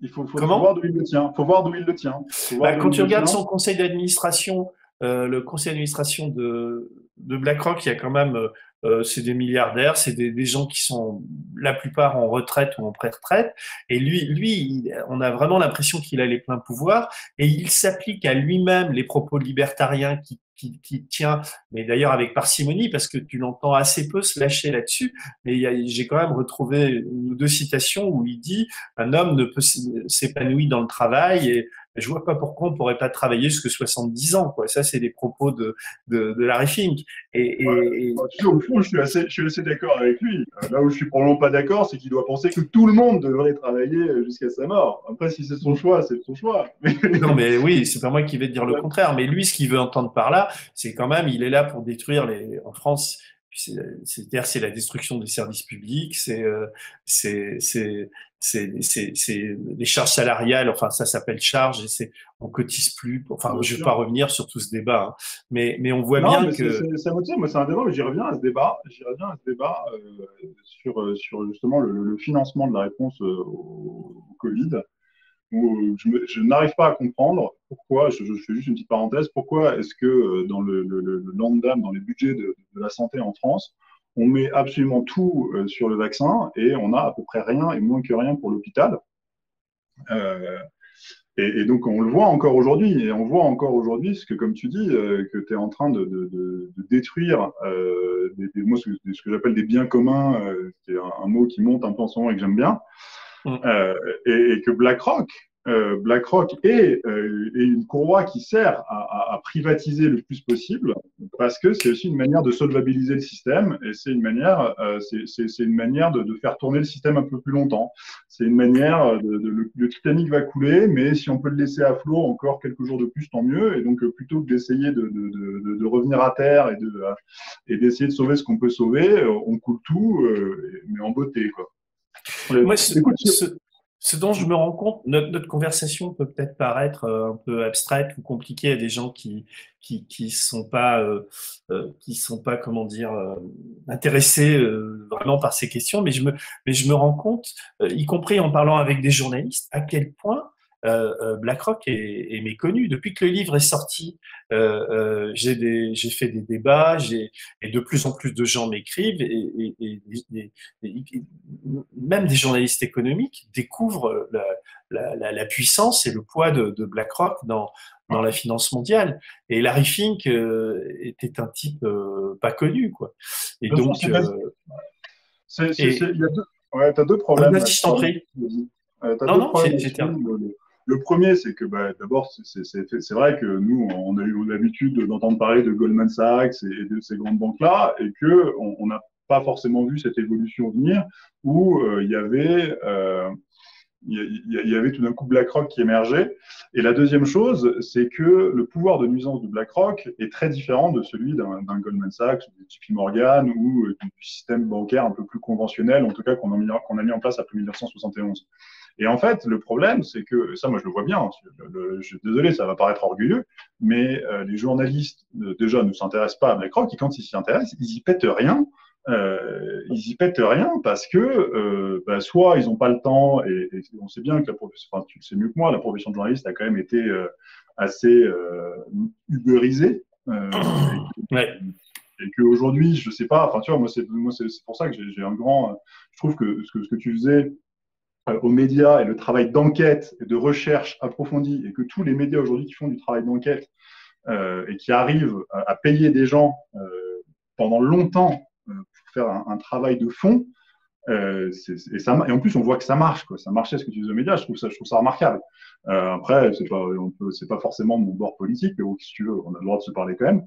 Il faut, faut, Comment faut voir d'où il le tient. Faut voir d'où il le tient. Bah, quand tu regardes son conseil d'administration, euh, le conseil d'administration de, de BlackRock, il y a quand même euh, Euh, c'est des milliardaires, c'est des, des gens qui sont la plupart en retraite ou en pré-retraite. Et lui, lui, il, on a vraiment l'impression qu'il a les pleins pouvoirs et il s'applique à lui-même les propos libertariens qui, qui, qui tient, mais d'ailleurs avec parcimonie parce que tu l'entends assez peu se lâcher là-dessus. Mais il y a, j'ai quand même retrouvé une ou deux citations où il dit un homme ne peut s'épanouir dans le travail et je vois pas pourquoi on pourrait pas travailler jusqu'à soixante-dix ans, quoi. Ça, c'est des propos de, de, de Larry Fink. Et, et, ouais, et... Au fond, je suis assez, je suis assez d'accord avec lui. Là où je suis probablement pas d'accord, c'est qu'il doit penser que tout le monde devrait travailler jusqu'à sa mort. Après, si c'est son choix, c'est son choix. Non, mais oui, c'est pas moi qui vais te dire le ouais. contraire. Mais lui, ce qu'il veut entendre par là, c'est quand même, il est là pour détruire les, en France, c'est, c'est-à-dire, c'est la destruction des services publics, c'est, euh, c'est, c'est, c'est, c'est, c'est les charges salariales, enfin, ça s'appelle charge et c'est, on cotise plus. Enfin, c'est je ne vais pas revenir sur tout ce débat, hein. mais, mais on voit non, bien que. C'est, c'est, ça me tient, moi, c'est un débat, mais j'y reviens à ce débat, j'y reviens à ce débat, euh, sur, sur justement le, le financement de la réponse au, au Covid, où je, me, je n'arrive pas à comprendre pourquoi, je, je fais juste une petite parenthèse, pourquoi est-ce que dans le, le, le Landam, dans les budgets de, de la santé en France, on met absolument tout euh, sur le vaccin et on a à peu près rien et moins que rien pour l'hôpital. Euh, et, et donc, on le voit encore aujourd'hui. Et on voit encore aujourd'hui, ce que, comme tu dis, euh, que tu es en train de, de, de, de détruire euh, des, des, moi, ce, ce que j'appelle des biens communs, euh, qui est un, un mot qui monte un peu en ce moment et que j'aime bien, mmh. euh, et, et que BlackRock euh, BlackRock est, euh, est une courroie qui sert à, à, à privatiser le plus possible, parce que c'est aussi une manière de solvabiliser le système, et c'est une manière, euh, c'est, c'est, c'est une manière de, de faire tourner le système un peu plus longtemps. C'est une manière, de, de, le, le Titanic va couler, mais si on peut le laisser à flot encore quelques jours de plus, tant mieux. Et donc plutôt que d'essayer de, de, de, de revenir à terre et de et d'essayer de sauver ce qu'on peut sauver, on coule tout, euh, mais en beauté, quoi. Moi, ce, ce, ce dont je me rends compte, notre, notre conversation peut peut-être paraître un peu abstraite ou compliquée à des gens qui qui qui sont pas euh, qui sont pas comment dire intéressés euh, vraiment par ces questions, mais je me mais je me rends compte, y compris en parlant avec des journalistes, à quel point Euh, BlackRock est, est méconnu. Depuis que le livre est sorti, euh, euh, j'ai des, j'ai fait des débats, j'ai, et de plus en plus de gens m'écrivent, et, et, et, et, et, et même des journalistes économiques découvrent la, la, la, la puissance et le poids de, de BlackRock dans, dans la finance mondiale. Et Larry Fink euh, était un type euh, pas connu, quoi. Et le donc, euh, c'est, c'est, et, c'est, il y a deux, ouais, t'as deux problèmes. Là, je t'en prie. Euh, t'as non, deux non, problèmes. J'ai, j'ai Le premier, c'est que bah, d'abord, c'est, c'est, c'est, c'est vrai que nous, on a eu l'habitude d'entendre parler de Goldman Sachs et de ces grandes banques-là, et que on n'a pas forcément vu cette évolution venir, où il euh, y avait, euh, il y, y avait tout d'un coup BlackRock qui émergeait. Et la deuxième chose, c'est que le pouvoir de nuisance de BlackRock est très différent de celui d'un, d'un Goldman Sachs, ou du J P Morgan, ou euh, du système bancaire un peu plus conventionnel, en tout cas qu'on a mis, qu'on a mis en place après mille neuf cent soixante et onze. Et en fait, le problème, c'est que, ça, moi, je le vois bien, le, le, je suis désolé, ça va paraître orgueilleux, mais euh, les journalistes, euh, déjà, ne s'intéressent pas à BlackRock, et quand ils s'y intéressent, ils y pètent rien, euh, ils y pètent rien, parce que, euh, bah, soit ils n'ont pas le temps, et, et on sait bien que la profession, enfin, tu le sais mieux que moi, la profession de journaliste a quand même été euh, assez euh, uberisée, euh, et, ouais. Et qu'aujourd'hui, je sais pas, enfin, tu vois, moi, c'est, moi, c'est, c'est pour ça que j'ai, j'ai un grand, euh, je trouve que ce que, ce que tu faisais, aux médias et le travail d'enquête et de recherche approfondie, et que tous les médias aujourd'hui qui font du travail d'enquête euh, et qui arrivent à, à payer des gens euh, pendant longtemps euh, pour faire un, un travail de fond, euh, c'est, et, ça, et en plus on voit que ça marche, quoi. Ça marchait ce que tu disais aux médias, je trouve ça, je trouve ça remarquable. Euh, après, c'est pas, on peut, c'est pas forcément mon bord politique, mais si tu veux, on a le droit de se parler quand même.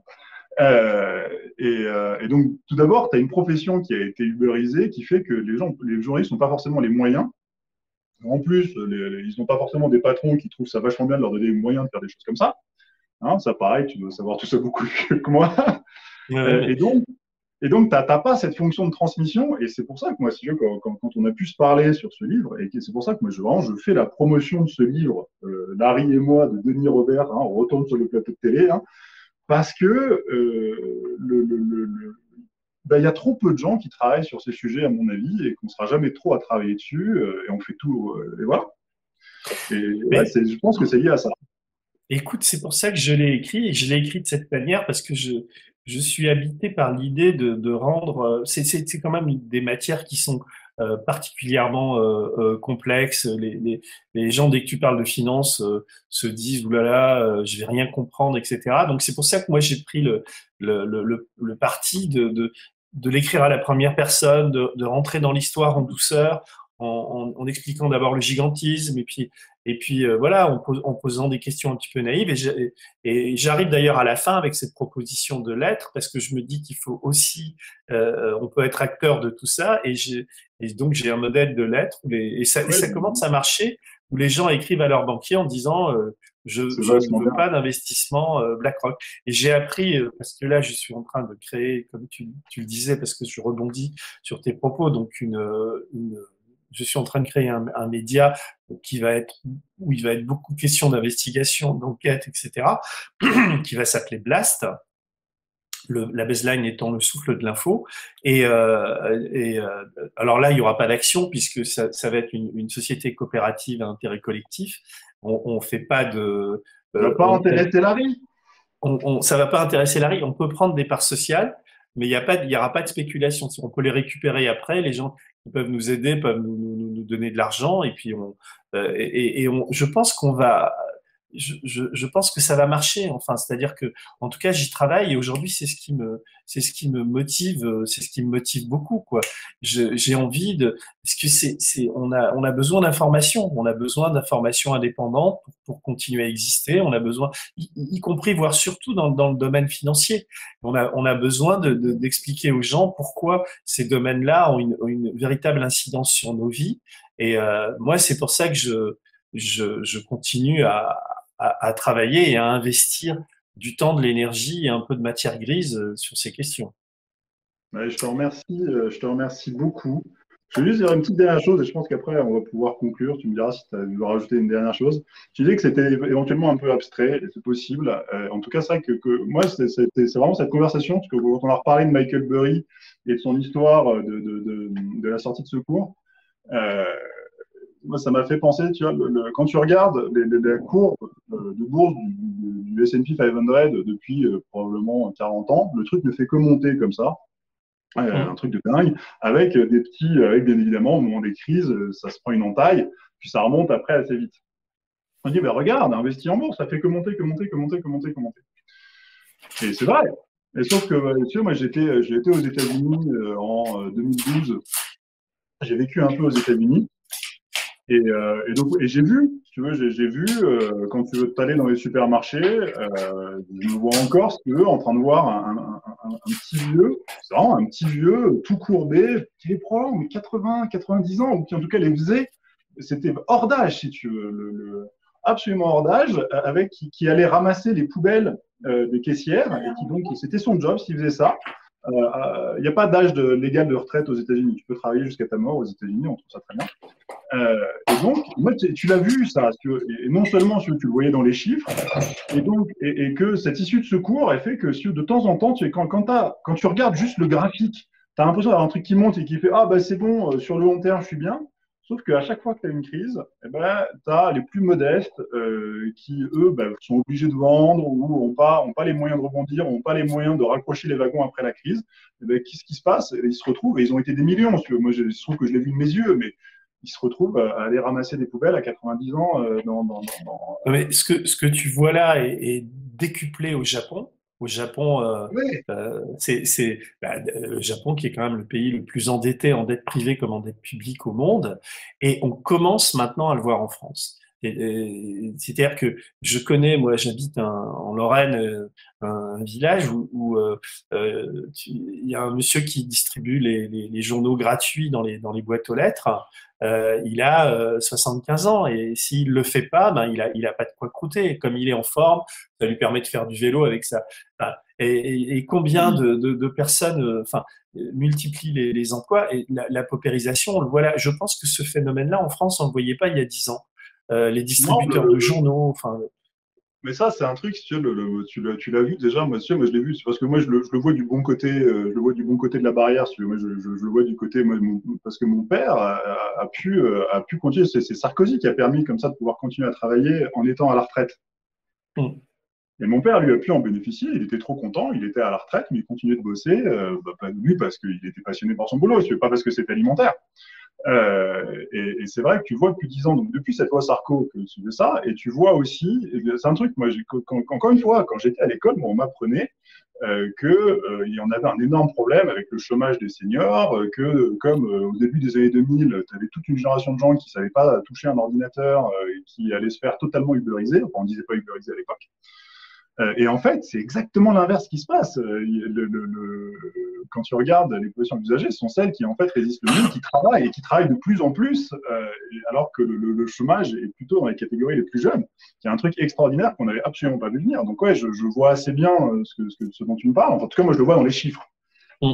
Euh, et, euh, et donc, tout d'abord, tu as une profession qui a été uberisée, qui fait que les gens, les journalistes n'ont pas forcément les moyens. En plus, les, les, ils n'ont pas forcément des patrons qui trouvent ça vachement bien de leur donner les moyens de faire des choses comme ça. Hein, ça, pareil, tu dois savoir tout ça beaucoup mieux que moi. Ouais, euh, et donc, et donc, t'as, t'as pas cette fonction de transmission. Et c'est pour ça que moi, si je, quand, quand, quand on a pu se parler sur ce livre, et c'est pour ça que moi, je, vraiment, je fais la promotion de ce livre, euh, Larry et moi, de Denis Robert, hein, on retourne sur le plateau de télé, hein, parce que euh, le, le, le, le Ben, il y a trop peu de gens qui travaillent sur ces sujets, à mon avis, et qu'on ne sera jamais trop à travailler dessus, euh, et on fait tout, euh, et voilà. Et, ben, c'est, je pense que c'est lié à ça. Écoute, c'est pour ça que je l'ai écrit, et je l'ai écrit de cette manière, parce que je, je suis habité par l'idée de, de rendre… Euh, c'est, c'est, c'est quand même des matières qui sont… Euh, particulièrement euh, euh, complexe. Les, les, les gens, dès que tu parles de finance, euh, se disent « oulala, euh, je vais rien comprendre, et cetera » Donc, c'est pour ça que moi, j'ai pris le, le, le, le parti de, de, de l'écrire à la première personne, de, de rentrer dans l'histoire en douceur, en, en, en expliquant d'abord le gigantisme, et puis, et puis euh, voilà, en, pos, en posant des questions un petit peu naïves. Et, j'ai, et j'arrive d'ailleurs à la fin avec cette proposition de lettre, parce que je me dis qu'il faut aussi, euh, on peut être acteur de tout ça, et j'ai Et donc, j'ai un modèle de lettres, où les, et, ça, et ça commence à marcher, où les gens écrivent à leur banquier en disant euh, « je ne veux pas d'investissement euh, BlackRock ». Et j'ai appris, euh, parce que là, je suis en train de créer, comme tu, tu le disais, parce que je rebondis sur tes propos, donc une, une, je suis en train de créer un, un média qui va être, où il va être beaucoup de questions d'investigation, d'enquête, et cetera, qui va s'appeler Blast. Le, la baseline étant le souffle de l'info. Et, euh, et euh, alors là, il n'y aura pas d'action puisque ça, ça va être une, une société coopérative à intérêt collectif. On ne fait pas de… Ça ne va euh, pas on, intéresser Larry. On, on, ça ne va pas intéresser Larry. On peut prendre des parts sociales, mais il n'y aura pas de spéculation. On peut les récupérer après. Les gens qui peuvent nous aider peuvent nous, nous, nous donner de l'argent. Et puis, on, euh, et, et on, je pense qu'on va… je, je, je pense que ça va marcher. Enfin, c'est-à-dire que, en tout cas, j'y travaille et aujourd'hui, c'est ce qui me, c'est ce qui me motive, c'est ce qui me motive beaucoup, quoi. J'ai envie de, parce que c'est, c'est, on a, on a besoin d'informations, on a besoin d'informations indépendantes pour, pour continuer à exister. On a besoin, y, y compris, voire surtout dans, dans le domaine financier, on a, on a besoin de, de, d'expliquer aux gens pourquoi ces domaines-là ont une, une véritable incidence sur nos vies. Et euh, moi, c'est pour ça que je, je, je continue à, à, à travailler et à investir du temps, de l'énergie et un peu de matière grise sur ces questions. Ouais, je te remercie, je te remercie beaucoup. Je voulais juste dire une petite dernière chose et je pense qu'après, on va pouvoir conclure. Tu me diras si tu veux rajouter une dernière chose. Tu disais que c'était éventuellement un peu abstrait et c'est possible. Euh, en tout cas, ça que, que moi, c'est vraiment cette conversation, parce que quand on a reparlé de Michael Burry et de son histoire de, de, de, de la sortie de secours, Euh, moi, ça m'a fait penser, tu vois, le, le, quand tu regardes les, les, la courbe euh, de bourse du, du S and P five cents depuis euh, probablement quarante ans, le truc ne fait que monter comme ça, euh, mmh. un truc de dingue, avec des petits, avec bien évidemment, au moment des crises, ça se prend une entaille, puis ça remonte après assez vite. On dit, ben regarde, investis en bourse, ça fait que monter, que monter, que monter, que monter, que monter. Et c'est vrai. Et sauf que, tu vois, moi, j'ai été, j'ai été aux États-Unis euh, en deux mille douze. J'ai vécu un peu aux États-Unis et, euh, et donc et j'ai vu, si tu veux, j'ai vu euh, quand tu veux t'aller dans les supermarchés, euh, je me vois encore, si tu veux, en train de voir un, un, un, un petit vieux, non, un petit vieux tout courbé, qui est probablement quatre-vingts, quatre-vingt-dix ans, ou qui en tout cas les faisait, c'était hors d'âge, si tu veux, le, le, absolument hors d'âge, avec qui, qui allait ramasser les poubelles euh, des caissières et qui donc c'était son job s'il faisait ça. Il euh, n'y euh, a pas d'âge légal de retraite aux États-Unis. Tu peux travailler jusqu'à ta mort aux États-Unis, on trouve ça très bien. Euh, et donc, moi, tu, tu l'as vu, ça. Tu, et non seulement tu, tu le voyais dans les chiffres, et, donc, et, et que cette issue de secours elle fait que si, de temps en temps, tu, quand, quand, quand tu regardes juste le graphique, tu as l'impression d'avoir un truc qui monte et qui fait ah, bah c'est bon, euh, sur le long terme, je suis bien. Sauf qu'à chaque fois que tu as une crise, eh ben, tu as les plus modestes euh, qui, eux, ben, sont obligés de vendre ou n'ont pas, ont pas les moyens de rebondir, n'ont pas les moyens de raccrocher les wagons après la crise. Eh ben, qu'est-ce qui se passe? Ils se retrouvent, et ils ont été des millions. Parce que moi, je, je trouve que je l'ai vu de mes yeux, mais ils se retrouvent à aller ramasser des poubelles à quatre-vingt-dix ans. Euh, dans, dans, dans... Mais ce, que, ce que tu vois là est, est décuplé au Japon. Au Japon, euh, oui. euh, c'est bah, le Japon qui est quand même le pays le plus endetté en dette privée comme en dette publique au monde, et on commence maintenant à le voir en France. C'est-à-dire que je connais, moi j'habite en Lorraine, un village où, où euh, tu, y a un monsieur qui distribue les, les, les journaux gratuits dans les, dans les boîtes aux lettres. Euh, il a euh, soixante-quinze ans et s'il le fait pas, ben il a il a pas de quoi croûter. Comme il est en forme, ça lui permet de faire du vélo avec ça. Ben, et, et, et combien de, de, de personnes, enfin, euh, multiplient les, les emplois et la, la paupérisation. On le voit là. Je pense que ce phénomène-là en France, on le voyait pas il y a dix ans. Euh, les distributeurs non, le, de journaux, enfin. Mais ça, c'est un truc, si tu le, le, tu l'as vu déjà, monsieur, moi je l'ai vu, c'est parce que moi je le, je le vois du bon côté, euh, je le vois du bon côté de la barrière, si tu veux, moi, je, je, je le vois du côté, moi, mon, parce que mon père a, a, pu, a pu continuer, c'est Sarkozy qui a permis comme ça de pouvoir continuer à travailler en étant à la retraite. Mm. Et mon père, lui, a pu en bénéficier, il était trop content, il était à la retraite, mais il continuait de bosser, euh, bah, pas lui parce qu'il était passionné par son boulot, si tu veux, pas parce que c'est alimentaire. Euh, et, et c'est vrai que tu vois depuis dix ans, donc depuis cette loi Sarko que tu fais ça, et tu vois aussi, c'est un truc, moi, quand, encore une fois, quand j'étais à l'école, bon, on m'apprenait euh, qu'il euh, y en avait un énorme problème avec le chômage des seniors, euh, que comme euh, au début des années deux mille, tu avais toute une génération de gens qui ne savaient pas toucher un ordinateur euh, et qui allaient se faire totalement uberiser, enfin on ne disait pas uberiser à l'époque. Et en fait, c'est exactement l'inverse qui se passe. Le, le, le, quand tu regardes les populations d'usagers, ce sont celles qui en fait résistent le mieux, qui travaillent et qui travaillent de plus en plus, euh, alors que le, le, le chômage est plutôt dans les catégories les plus jeunes. C'est un truc extraordinaire qu'on n'avait absolument pas vu venir. Donc ouais, je, je vois assez bien ce, que, ce, que, ce dont tu me parles. Enfin, en tout cas, moi, je le vois dans les chiffres. Mm.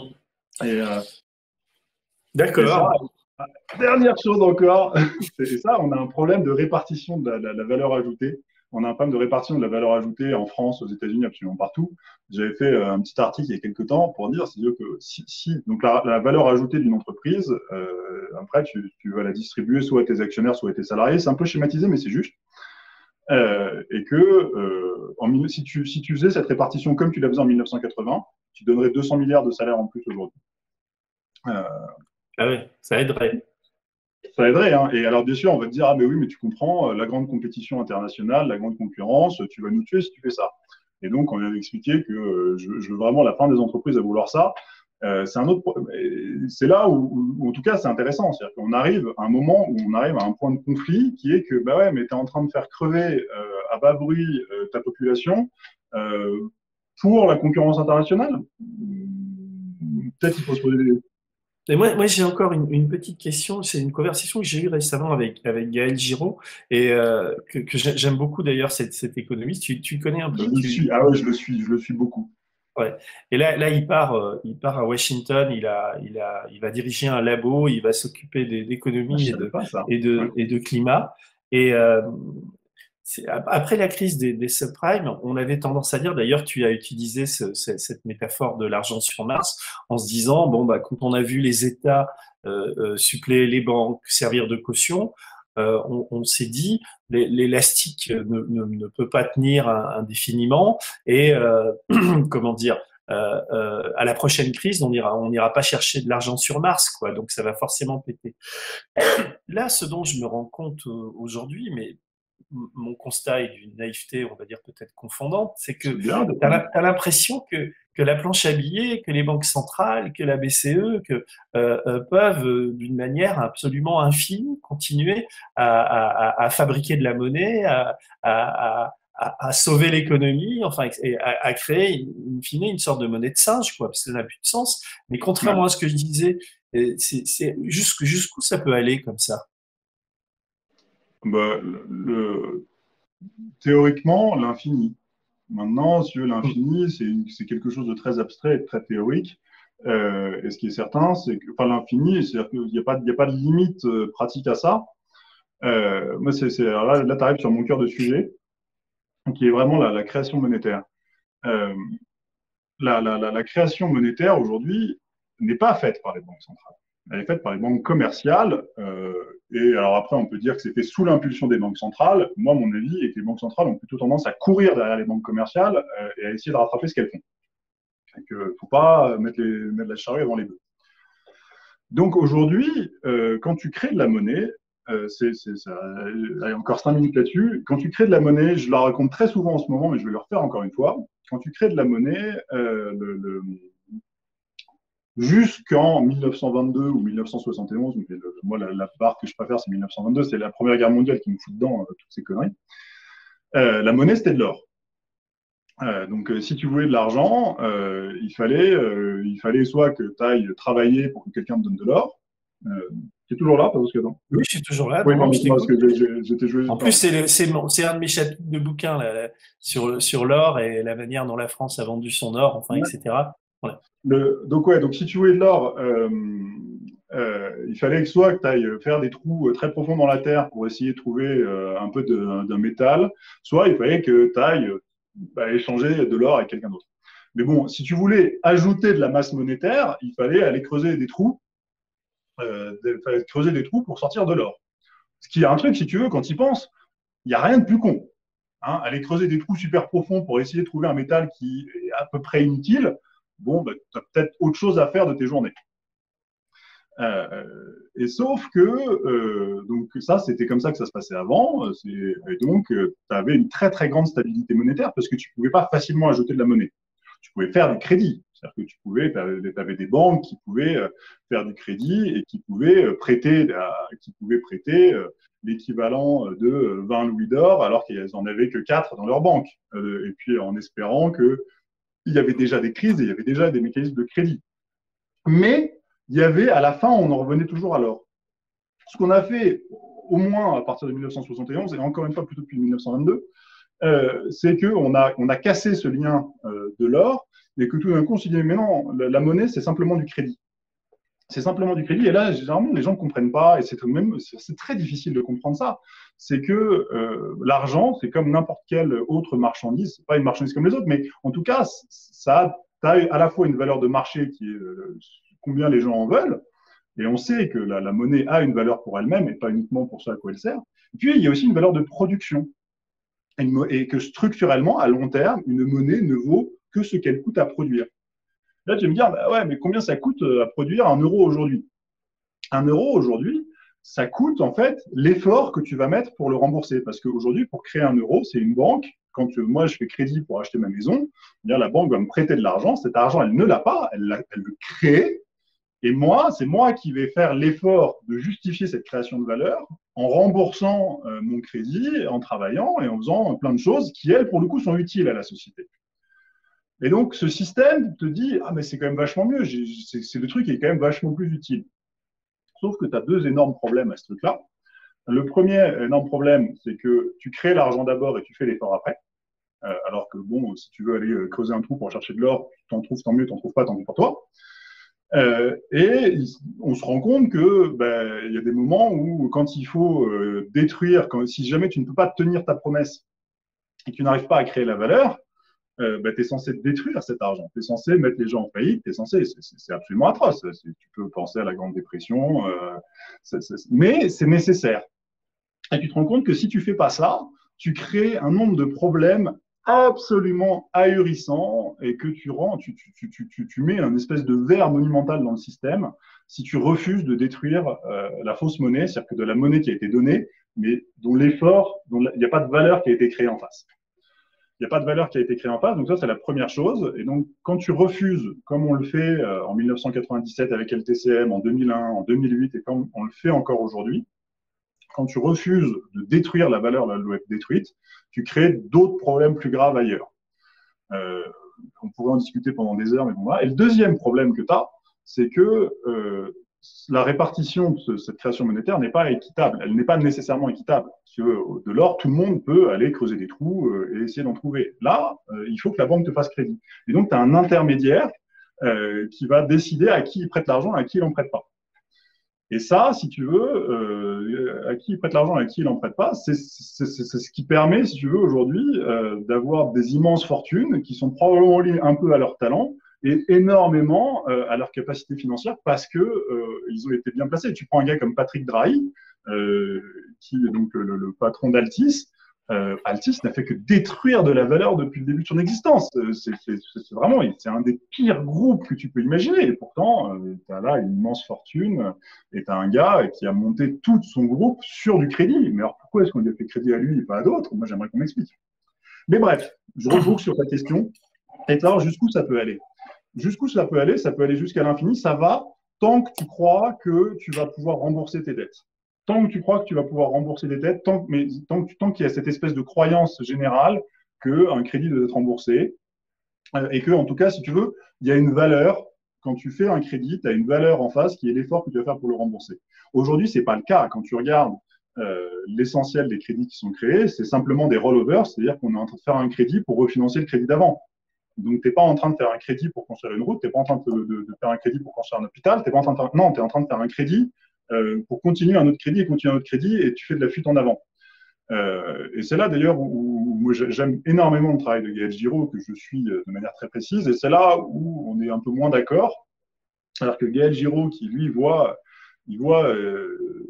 Euh, D'accord. Dernière chose encore, c'est ça, on a un problème de répartition de la, la, la valeur ajoutée. On a un problème de répartition de la valeur ajoutée en France, aux États-Unis, absolument partout. J'avais fait un petit article il y a quelques temps pour dire, c'est-à-dire que si, si donc la, la valeur ajoutée d'une entreprise, euh, après tu, tu vas la distribuer soit à tes actionnaires, soit à tes salariés. C'est un peu schématisé, mais c'est juste. Euh, et que euh, en, si, tu, si tu faisais cette répartition comme tu la faisais en mille neuf cent quatre-vingts, tu donnerais deux cents milliards de salaires en plus aujourd'hui. Euh, ah oui, ça aiderait. ça aiderait. Hein. Et alors, bien sûr, on va te dire, ah, mais oui, mais tu comprends, la grande compétition internationale, la grande concurrence, tu vas nous tuer si tu fais ça. Et donc, on vient d'expliquer que je, je veux vraiment la fin des entreprises à vouloir ça. Euh, c'est un autre problème. C'est là où, où, en tout cas, c'est intéressant. C'est-à-dire qu'on arrive à un moment où on arrive à un point de conflit qui est que, bah ouais, mais tu es en train de faire crever euh, à bas bruit euh, ta population euh, pour la concurrence internationale. Peut-être qu'il faut se poser des... Et moi, moi j'ai encore une, une petite question. C'est une conversation que j'ai eue récemment avec, avec Gaël Giraud, et euh, que, que j'aime beaucoup d'ailleurs, cet, cet économiste. Tu, tu connais un peu? Je le tu... suis, ah ouais, je le suis, je le suis beaucoup. Ouais. Et là, là, il part, euh, il part à Washington. Il a, il a, il va diriger un labo. Il va s'occuper d'économie et de, et de, ouais. et de climat. Et euh, après la crise des, des subprimes, on avait tendance à dire, d'ailleurs tu as utilisé ce, ce, cette métaphore de l'argent sur Mars, en se disant, bon, bah, quand on a vu les États euh, suppléer les banques, servir de caution, euh, on, on s'est dit, l'élastique ne, ne, ne peut pas tenir indéfiniment, et euh, comment dire, Euh, euh, à la prochaine crise, on ira, on n'ira pas chercher de l'argent sur Mars, quoi. Donc ça va forcément péter. Là, ce dont je me rends compte aujourd'hui, mais mon constat est d'une naïveté, on va dire peut-être confondante, c'est que tu as l'impression que, que la planche à billets, que les banques centrales, que la B C E, que, euh, euh, peuvent euh, d'une manière absolument infinie continuer à, à, à fabriquer de la monnaie, à, à, à À, à sauver l'économie, enfin, et à, à créer, in fine, une sorte de monnaie de singe, quoi, parce que ça n'a plus de sens. Mais contrairement à ce que je disais, c'est jusqu'où jusqu'où ça peut aller comme ça? Bah, le, le, théoriquement, l'infini. Maintenant, si l'infini, c'est quelque chose de très abstrait et de très théorique. Euh, et ce qui est certain, c'est que, enfin, l'infini, c'est-à-dire qu'il n'y a pas, il n'y a pas de limite pratique à ça. Euh, moi, c'est là, là tu arrives sur mon cœur de sujet, qui est vraiment la, la création monétaire. Euh, la, la, la, la création monétaire, aujourd'hui, n'est pas faite par les banques centrales. Elle est faite par les banques commerciales. Euh, et alors après, on peut dire que c'est fait sous l'impulsion des banques centrales. Moi, mon avis est que les banques centrales ont plutôt tendance à courir derrière les banques commerciales euh, et à essayer de rattraper ce qu'elles font. Donc, il ne faut pas mettre, les, mettre la charrue avant les bœufs. Donc aujourd'hui, euh, quand tu crées de la monnaie, Euh, c'est, c'est, ça, allez, encore cinq minutes là-dessus. Quand tu crées de la monnaie, je la raconte très souvent en ce moment, mais je vais le refaire encore une fois. Quand tu crées de la monnaie, euh, le, le, jusqu'en mille neuf cent vingt-deux ou mille neuf cent soixante et onze, mais le, moi la, la barre que je préfère c'est mille neuf cent vingt-deux, c'est la Première Guerre mondiale qui me fout dedans euh, toutes ces conneries. Euh, la monnaie c'était de l'or. Euh, donc euh, si tu voulais de l'argent, euh, il fallait, euh, il fallait soit que tu ailles travailler pour que quelqu'un te donne de l'or. Euh, Tu es toujours là, parce que non. Oui, je suis toujours là. Oui, non, je parce que j'étais joué. En plus, c'est un de mes chapitres de bouquin là, sur, sur l'or et la manière dont la France a vendu son or, enfin, ouais. et cetera. Voilà. Le, donc, ouais, donc si tu voulais de l'or, euh, euh, il fallait que soit que tu ailles faire des trous très profonds dans la terre pour essayer de trouver euh, un peu d'un métal, soit il fallait que tu ailles bah, échanger de l'or avec quelqu'un d'autre. Mais bon, si tu voulais ajouter de la masse monétaire, il fallait aller creuser des trous. Euh, de, de creuser des trous pour sortir de l'or. Ce qui est un truc, si tu veux, quand il pense, il n'y a rien de plus con. Hein, aller creuser des trous super profonds pour essayer de trouver un métal qui est à peu près inutile, bon, bah, tu as peut-être autre chose à faire de tes journées. Euh, et sauf que, euh, donc ça, c'était comme ça que ça se passait avant. Et donc, euh, tu avais une très, très grande stabilité monétaire parce que tu ne pouvais pas facilement ajouter de la monnaie. Tu pouvais faire du crédit. C'est-à-dire que tu pouvais, t'avais des banques qui pouvaient faire du crédit et qui pouvaient prêter, qui pouvaient prêter l'équivalent de vingt louis d'or alors qu'elles n'en avaient que quatre dans leur banque. Et puis en espérant qu'il y avait déjà des crises et il y avait déjà des mécanismes de crédit. Mais il y avait, à la fin, on en revenait toujours à l'or. Ce qu'on a fait, au moins à partir de mille neuf cent soixante et onze, et encore une fois plutôt depuis mille neuf cent vingt-deux, Euh, c'est qu'on a, on a cassé ce lien euh, de l'or et que tout d'un coup, on s'est dit, mais non, la, la monnaie, c'est simplement du crédit. C'est simplement du crédit. Et là, généralement, les gens ne comprennent pas et c'est même, c'est très difficile de comprendre ça. C'est que euh, l'argent, c'est comme n'importe quelle autre marchandise. Ce n'est pas une marchandise comme les autres, mais en tout cas, ça a à la fois une valeur de marché qui est euh, combien les gens en veulent. Et on sait que la, la monnaie a une valeur pour elle-même et pas uniquement pour ça à quoi elle sert. Et puis, il y a aussi une valeur de production. Et que structurellement, à long terme, une monnaie ne vaut que ce qu'elle coûte à produire. Là, tu vas me dire, bah ouais, mais combien ça coûte à produire un euro aujourd'hui? Un euro aujourd'hui, ça coûte en fait l'effort que tu vas mettre pour le rembourser. Parce qu'aujourd'hui, pour créer un euro, c'est une banque. Quand tu, moi, je fais crédit pour acheter ma maison, la banque va me prêter de l'argent. Cet argent, elle ne l'a pas, elle, l'a, elle le crée. Et moi, c'est moi qui vais faire l'effort de justifier cette création de valeur en remboursant euh, mon crédit, en travaillant et en faisant plein de choses qui, elles, pour le coup, sont utiles à la société. Et donc, ce système te dit « Ah, mais c'est quand même vachement mieux, j'ai, c'est, c'est le truc qui est quand même vachement plus utile. » Sauf que tu as deux énormes problèmes à ce truc-là. Le premier énorme problème, c'est que tu crées l'argent d'abord et tu fais l'effort après. Euh, alors que, bon, si tu veux aller creuser un trou pour chercher de l'or, tu t'en trouves, tant mieux, tu n'en trouves pas, tant mieux pour toi. Euh, et on se rend compte que ben, y a des moments où quand il faut euh, détruire, quand, si jamais tu ne peux pas tenir ta promesse et que tu n'arrives pas à créer la valeur, euh, ben, tu es censé détruire cet argent, tu es censé mettre les gens en faillite, t'es censé, c'est, c'est, c'est absolument atroce, c'est, tu peux penser à la Grande Dépression, euh, c'est, c'est, mais c'est nécessaire. Et tu te rends compte que si tu ne fais pas ça, tu crées un nombre de problèmes absolument ahurissant et que tu rends, tu, tu, tu, tu, tu mets une espèce de verre monumental dans le système si tu refuses de détruire euh, la fausse monnaie, c'est-à-dire que de la monnaie qui a été donnée, mais dont l'effort, dont la, il n'y a pas de valeur qui a été créée en face. Il n'y a pas de valeur qui a été créée en face, donc ça c'est la première chose. Et donc quand tu refuses, comme on le fait euh, en dix-neuf cent quatre-vingt-dix-sept avec L T C M, en deux mille un, en deux mille huit et comme on le fait encore aujourd'hui, quand tu refuses de détruire la valeur de l'O F détruite, tu crées d'autres problèmes plus graves ailleurs. Euh, on pourrait en discuter pendant des heures, mais bon, voilà. Et le deuxième problème que tu as, c'est que euh, la répartition de cette création monétaire n'est pas équitable. Elle n'est pas nécessairement équitable. Parce que euh, de l'or, tout le monde peut aller creuser des trous euh, et essayer d'en trouver. Là, euh, il faut que la banque te fasse crédit. Et donc, tu as un intermédiaire euh, qui va décider à qui il prête l'argent et à qui il n'en prête pas. Et ça, si tu veux, euh, à qui il prête l'argent et à qui il n'en prête pas, c'est, c'est, c'est, c'est ce qui permet, si tu veux, aujourd'hui, euh, d'avoir des immenses fortunes qui sont probablement liées un peu à leur talent et énormément euh, à leur capacité financière parce que euh, ils ont été bien placés. Tu prends un gars comme Patrick Drahi, euh, qui est donc le, le patron d'Altice. Euh, Altice n'a fait que détruire de la valeur depuis le début de son existence. Euh, c'est, c'est, c'est vraiment, c'est un des pires groupes que tu peux imaginer. Et pourtant, euh, tu as là une immense fortune et tu as un gars qui a monté tout son groupe sur du crédit. Mais alors, pourquoi est-ce qu'on lui a fait crédit à lui et pas à d'autres? Moi, j'aimerais qu'on m'explique. Mais bref, je reboucle sur ta question. Et alors, jusqu'où ça peut aller? Jusqu'où ça peut aller? Ça peut aller jusqu'à l'infini. Ça va tant que tu crois que tu vas pouvoir rembourser tes dettes. Tant que tu crois que tu vas pouvoir rembourser des dettes, tant, mais tant, tant qu'il y a cette espèce de croyance générale qu'un crédit doit être remboursé, euh, et que, en tout cas, si tu veux, il y a une valeur. Quand tu fais un crédit, tu as une valeur en face qui est l'effort que tu vas faire pour le rembourser. Aujourd'hui, ce n'est pas le cas. Quand tu regardes euh, l'essentiel des crédits qui sont créés, c'est simplement des rollovers, c'est-à-dire qu'on est en train de faire un crédit pour refinancer le crédit d'avant. Donc, tu n'es pas en train de faire un crédit pour construire une route, tu n'es pas en train de, de, de faire un crédit pour construire un hôpital, t'es pas en train de faire... non, tu es en train de faire un crédit Euh, pour continuer un autre crédit et continuer un autre crédit et tu fais de la fuite en avant. Euh, et c'est là d'ailleurs où, où, où j'aime énormément le travail de Gaël Giraud, que je suis de manière très précise, et c'est là où on est un peu moins d'accord, alors que Gaël Giraud qui lui voit, il voit, euh,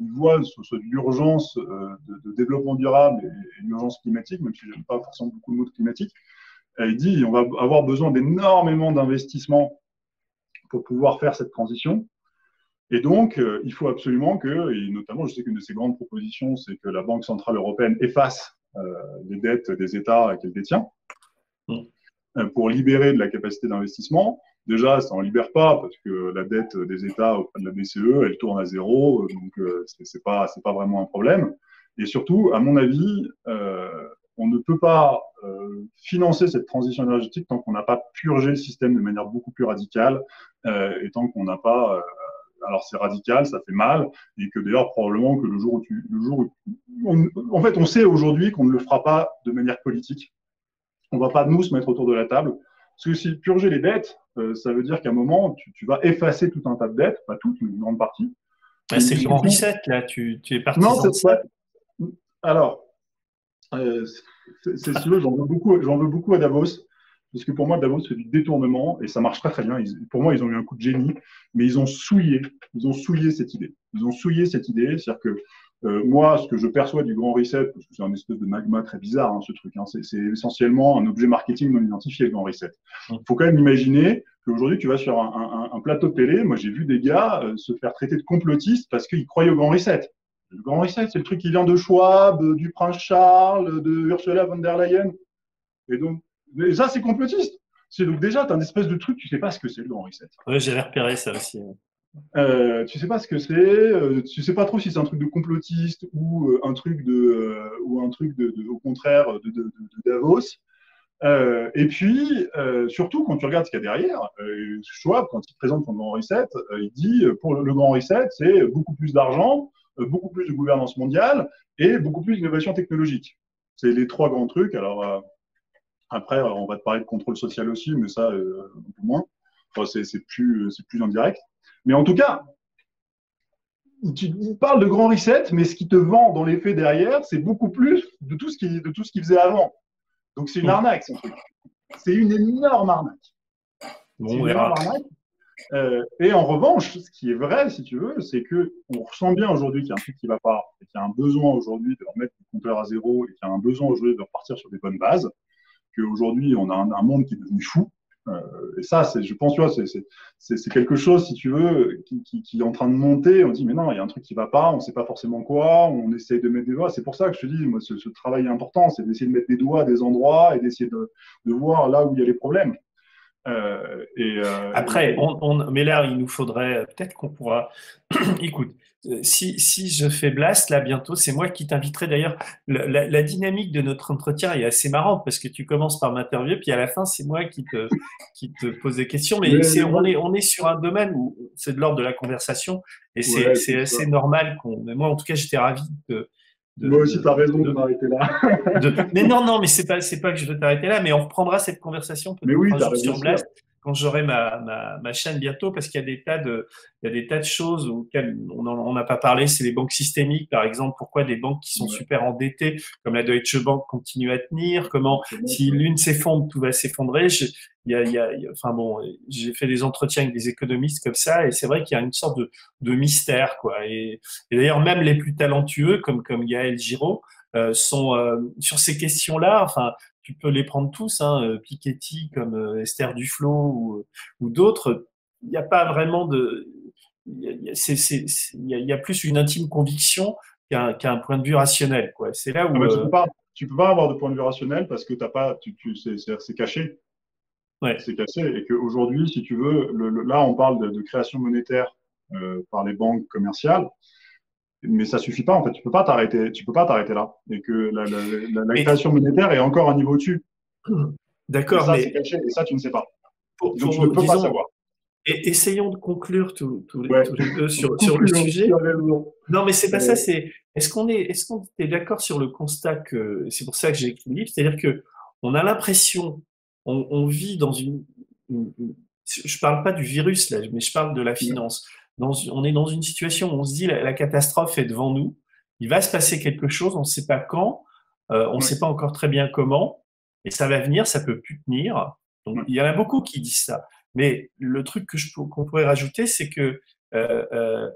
il voit ce, ce, l'urgence euh, de, de développement durable et, et l'urgence climatique, même si je n'aime pas forcément beaucoup le mot de climatique, euh, il dit on va avoir besoin d'énormément d'investissements pour pouvoir faire cette transition. Et donc, euh, il faut absolument que, et notamment, je sais qu'une de ses grandes propositions, c'est que la Banque Centrale Européenne efface euh, les dettes des États qu'elle détient mmh. euh, pour libérer de la capacité d'investissement. Déjà, ça n'en libère pas parce que la dette des États auprès de la B C E, elle tourne à zéro, donc euh, c'est, c'est pas, c'est pas vraiment un problème. Et surtout, à mon avis, euh, on ne peut pas euh, financer cette transition énergétique tant qu'on n'a pas purgé le système de manière beaucoup plus radicale euh, et tant qu'on n'a pas... Euh, alors c'est radical, ça fait mal, et que d'ailleurs probablement que le jour où tu, le jour où tu, on, en fait, on sait aujourd'hui qu'on ne le fera pas de manière politique. On ne va pas nous se mettre autour de la table, parce que si purger les dettes, euh, ça veut dire qu'à un moment tu, tu vas effacer tout un tas de dettes, pas toutes, mais une grande partie. Bah, c'est le grand reset là, tu, tu es partisan. Non, c'est pas. Alors, euh, c'est, c'est sûr, j'en veux beaucoup, j'en veux beaucoup à Davos. Parce que pour moi, Davos fait du détournement et ça marche très très bien. Ils, pour moi, ils ont eu un coup de génie, mais ils ont souillé, ils ont souillé cette idée. Ils ont souillé cette idée, c'est-à-dire que Euh, moi, ce que je perçois du grand reset, parce que c'est un espèce de magma très bizarre, hein, ce truc, hein, c'est essentiellement un objet marketing non identifié, le grand reset. Il faut quand même imaginer qu'aujourd'hui, tu vas sur un, un, un plateau de télé, moi j'ai vu des gars euh, se faire traiter de complotistes parce qu'ils croyaient au grand reset. Le grand reset, c'est le truc qui vient de Schwab, du prince Charles, de Ursula von der Leyen. Et donc, mais ça, c'est complotiste. C'est donc déjà, tu as une espèce de truc, tu sais pas ce que c'est le grand reset. Oui, j'avais repéré ça aussi. Ouais. Euh, tu sais pas ce que c'est, euh, tu sais pas trop si c'est un truc de complotiste ou euh, un truc de, euh, ou un truc de, de au contraire de, de, de Davos. Euh, et puis euh, surtout quand tu regardes ce qu'il y a derrière, euh, Schwab quand il présente son grand reset, euh, il dit euh, pour le, le grand reset c'est beaucoup plus d'argent, euh, beaucoup plus de gouvernance mondiale et beaucoup plus d'innovation technologique. C'est les trois grands trucs. Alors euh, après on va te parler de contrôle social aussi, mais ça euh, un peu moins. Enfin, c'est c'est plus c'est plus indirect. Mais en tout cas, tu parles de grand reset, mais ce qui te vend dans les faits derrière, c'est beaucoup plus de tout ce qui, de tout ce qu'il faisait avant. Donc c'est une arnaque, ce truc. C'est une énorme arnaque. Bon, une énorme arnaque. Euh, et en revanche, ce qui est vrai, si tu veux, c'est qu'on ressent bien aujourd'hui qu'il y a un truc qui ne va pas, qu'il y a un besoin aujourd'hui de remettre le compteur à zéro, et qu'il y a un besoin aujourd'hui de repartir sur des bonnes bases, qu'aujourd'hui, on a un, un monde qui est devenu fou. Euh, et ça, je pense, tu vois, c'est quelque chose, si tu veux, qui, qui, qui est en train de monter. On dit, mais non, il y a un truc qui ne va pas, on ne sait pas forcément quoi, on essaye de mettre des doigts. C'est pour ça que je te dis, moi, ce, ce travail est important, c'est d'essayer de mettre des doigts à des endroits et d'essayer de, de voir là où il y a les problèmes. Euh, et, euh, Après, on, on, mais là, il nous faudrait, peut-être qu'on pourra… Écoute, si, si je fais Blast, là, bientôt, c'est moi qui t'inviterai. D'ailleurs, la, la, la dynamique de notre entretien est assez marrante parce que tu commences par m'interviewer, puis à la fin, c'est moi qui te, qui te pose des questions. Mais ouais, est, on, est, on est sur un domaine où c'est de l'ordre de la conversation et c'est ouais, assez normal qu'on… Moi, en tout cas, j'étais ravi de… De, Moi aussi, tu as raison de, de m'arrêter là. de, mais non, non, mais ce n'est pas, pas que je veux t'arrêter là, mais on reprendra cette conversation mais oui, sur Blast quand j'aurai ma, ma, ma chaîne bientôt, parce qu'il y a des tas de, il y a des tas de choses auxquelles on n'a pas parlé, c'est les banques systémiques, par exemple, pourquoi des banques qui sont ouais. super endettées, comme la Deutsche Bank, continuent à tenir, comment bon, si ouais. l'une s'effondre, tout va s'effondrer. Il y a, il y a, enfin bon, j'ai fait des entretiens avec des économistes comme ça, et c'est vrai qu'il y a une sorte de, de mystère, quoi. Et, et d'ailleurs, même les plus talentueux, comme, comme Gaël Giraud, euh, sont euh, sur ces questions-là. Enfin, tu peux les prendre tous, hein, Piketty, comme euh, Esther Duflo ou, ou d'autres. Il n'y a pas vraiment de, il y a, c'est, c'est, il y a, il y a plus une intime conviction qu'un, qu'un point de vue rationnel, quoi. C'est là où ah, mais tu peux pas, tu peux pas avoir de point de vue rationnel parce que t'as pas, tu, tu, c'est, c'est caché. Ouais. C'est cassé et qu'aujourd'hui, si tu veux, le, le, là on parle de, de création monétaire euh, par les banques commerciales, mais ça suffit pas en fait. Tu peux pas t'arrêter, tu peux pas t'arrêter là et que la, la, la, la création mais... monétaire est encore un niveau au-dessus. D'accord. Ça mais... c'est caché et ça tu ne sais pas. Pour, Donc pour, tu ne peux disons, pas savoir. Et essayons de conclure tous ouais. les deux sur, sur le sujet. Non, mais c'est pas ça. C'est est-ce qu'on est, est-ce qu'on est d'accord sur le constat que c'est pour ça que j'ai écrit le livre, c'est-à-dire que on a l'impression On, on vit dans une, une, une... Je parle pas du virus, là, mais je parle de la finance. Dans, on est dans une situation où on se dit la, la catastrophe est devant nous, il va se passer quelque chose, on ne sait pas quand, euh, on ne sait pas encore très bien comment, et ça va venir, ça ne peut plus tenir. Donc, il y en a beaucoup qui disent ça. Mais le truc que je, qu'on pourrait rajouter, c'est que euh, euh,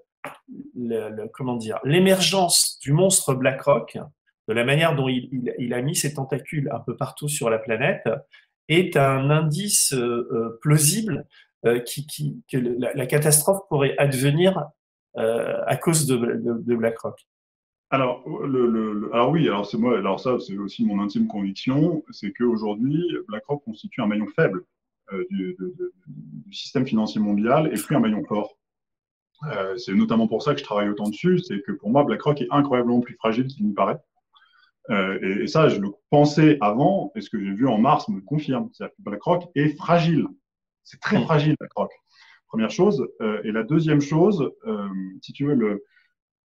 le, le, comment dire, l'émergence du monstre BlackRock, de la manière dont il, il, il a mis ses tentacules un peu partout sur la planète, est un indice euh, plausible euh, qui, qui, que la, la catastrophe pourrait advenir euh, à cause de, de, de BlackRock. Alors, le, le, alors oui, alors c'est moi, alors ça c'est aussi mon intime conviction, c'est qu'aujourd'hui BlackRock constitue un maillon faible euh, du, de, de, du système financier mondial et plus un maillon fort. Euh, c'est notamment pour ça que je travaille autant dessus, c'est que pour moi BlackRock est incroyablement plus fragile qu'il n'y paraît. Euh, et, et ça, je le pensais avant, et ce que j'ai vu en mars me confirme. C'est-à-dire que BlackRock est fragile. C'est très fragile, BlackRock. Première chose. Euh, et la deuxième chose, euh, si tu veux, le,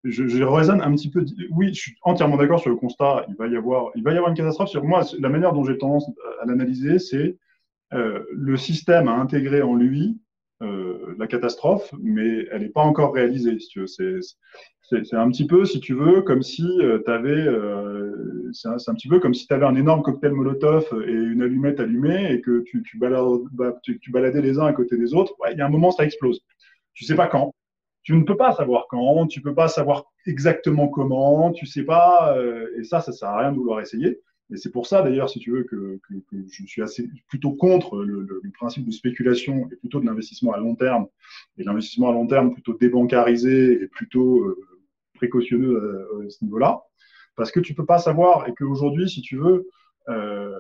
je, je raisonne un petit peu. Oui, je suis entièrement d'accord sur le constat. Il va y avoir, il va y avoir une catastrophe. Sur moi, la manière dont j'ai tendance à l'analyser, c'est euh, le système a intégré en lui euh, la catastrophe, mais elle n'est pas encore réalisée. Si tu veux, c'est… C'est un petit peu, si tu veux, comme si tu avais, euh, c'est un, un petit peu comme si tu avais un énorme cocktail Molotov et une allumette allumée et que tu, tu, balades, bah, tu, tu baladais les uns à côté des autres. Ouais, il y a un moment, ça explose. Tu sais pas quand. Tu ne peux pas savoir quand. Tu peux pas savoir exactement comment, tu sais pas, euh, et ça, ça sert à rien de vouloir essayer. Et c'est pour ça, d'ailleurs, si tu veux, que, que, que je suis assez, plutôt contre le, le, le principe de spéculation et plutôt de l'investissement à long terme. Et l'investissement à long terme plutôt débancarisé et plutôt euh, précautionneux à, à ce niveau-là. Parce que tu peux pas savoir et qu'aujourd'hui, si tu veux, euh,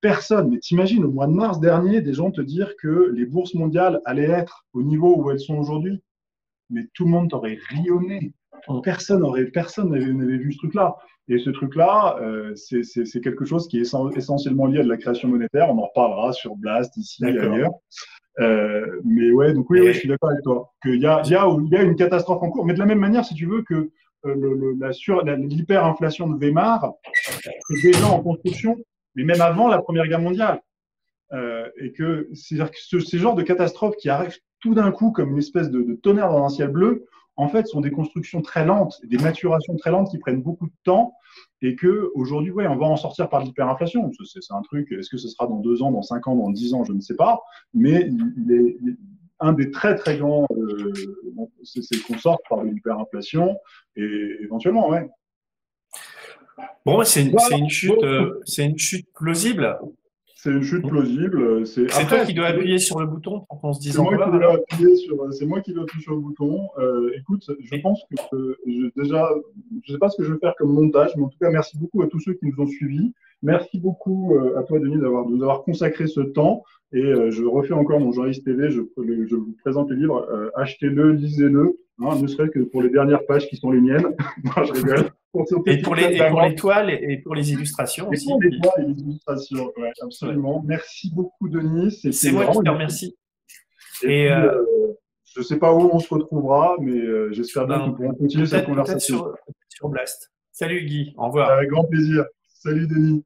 personne, mais t'imagines, au mois de mars dernier, des gens te dire que les bourses mondiales allaient être au niveau où elles sont aujourd'hui. Mais tout le monde t'aurait rayonné. Personne n'avait personne vu ce truc-là. Et ce truc-là, euh, c'est, c'est, c'est quelque chose qui est essentiellement lié à de la création monétaire. On en reparlera sur Blast, ici, ailleurs. Euh, mais ouais, donc oui, et... oui, je suis d'accord avec toi. Qu'il y a, il y a, il y a une catastrophe en cours. Mais de la même manière, si tu veux, que euh, le, le, la sur, la, l'hyperinflation de Weimar, c'est déjà en construction, mais même avant la Première Guerre mondiale. Euh, et que, c'est-à-dire que ce, ces genres de catastrophes qui arrivent tout d'un coup comme une espèce de, de tonnerre dans un ciel bleu, en fait, sont des constructions très lentes, des maturations très lentes qui prennent beaucoup de temps et qu'aujourd'hui, ouais, on va en sortir par l'hyperinflation. C'est, c'est un truc, est-ce que ce sera dans deux ans, dans cinq ans, dans dix ans, je ne sais pas. Mais les, les, un des très, très grands, euh, c'est, c'est qu'on sorte par l'hyperinflation et éventuellement, ouais. Bon, c'est, voilà. c'est, une, chute, euh, c'est une chute plausible. C'est une chute plausible. C'est, c'est après, toi qui dois appuyer sur le bouton pour qu'on se dise en bas. C'est moi qui dois appuyer sur le bouton. Euh, écoute, je pense que euh, je, déjà, je ne sais pas ce que je vais faire comme montage, mais en tout cas, merci beaucoup à tous ceux qui nous ont suivis. Merci beaucoup euh, à toi, Denis, d'avoir, de nous avoir consacré ce temps. Et euh, je refais encore mon journaliste T V. Je, le, je vous présente le livre. Euh, achetez-le, lisez-le. Hein, ne serait-ce que pour les dernières pages qui sont les miennes. Non, je rigole. Pour et, pour les, et pour les toiles et pour les illustrations et aussi. Pour les toiles et les illustrations, ouais, absolument. Ouais. Merci beaucoup, Denis. C'était C'est moi qui te remercie. Et et puis, euh, je ne sais pas où on se retrouvera, mais euh, j'espère ben, bien qu'on pourra continuer cette conversation. Sur, sur Blast. Salut Guy, au revoir. Avec grand plaisir. Salut Denis.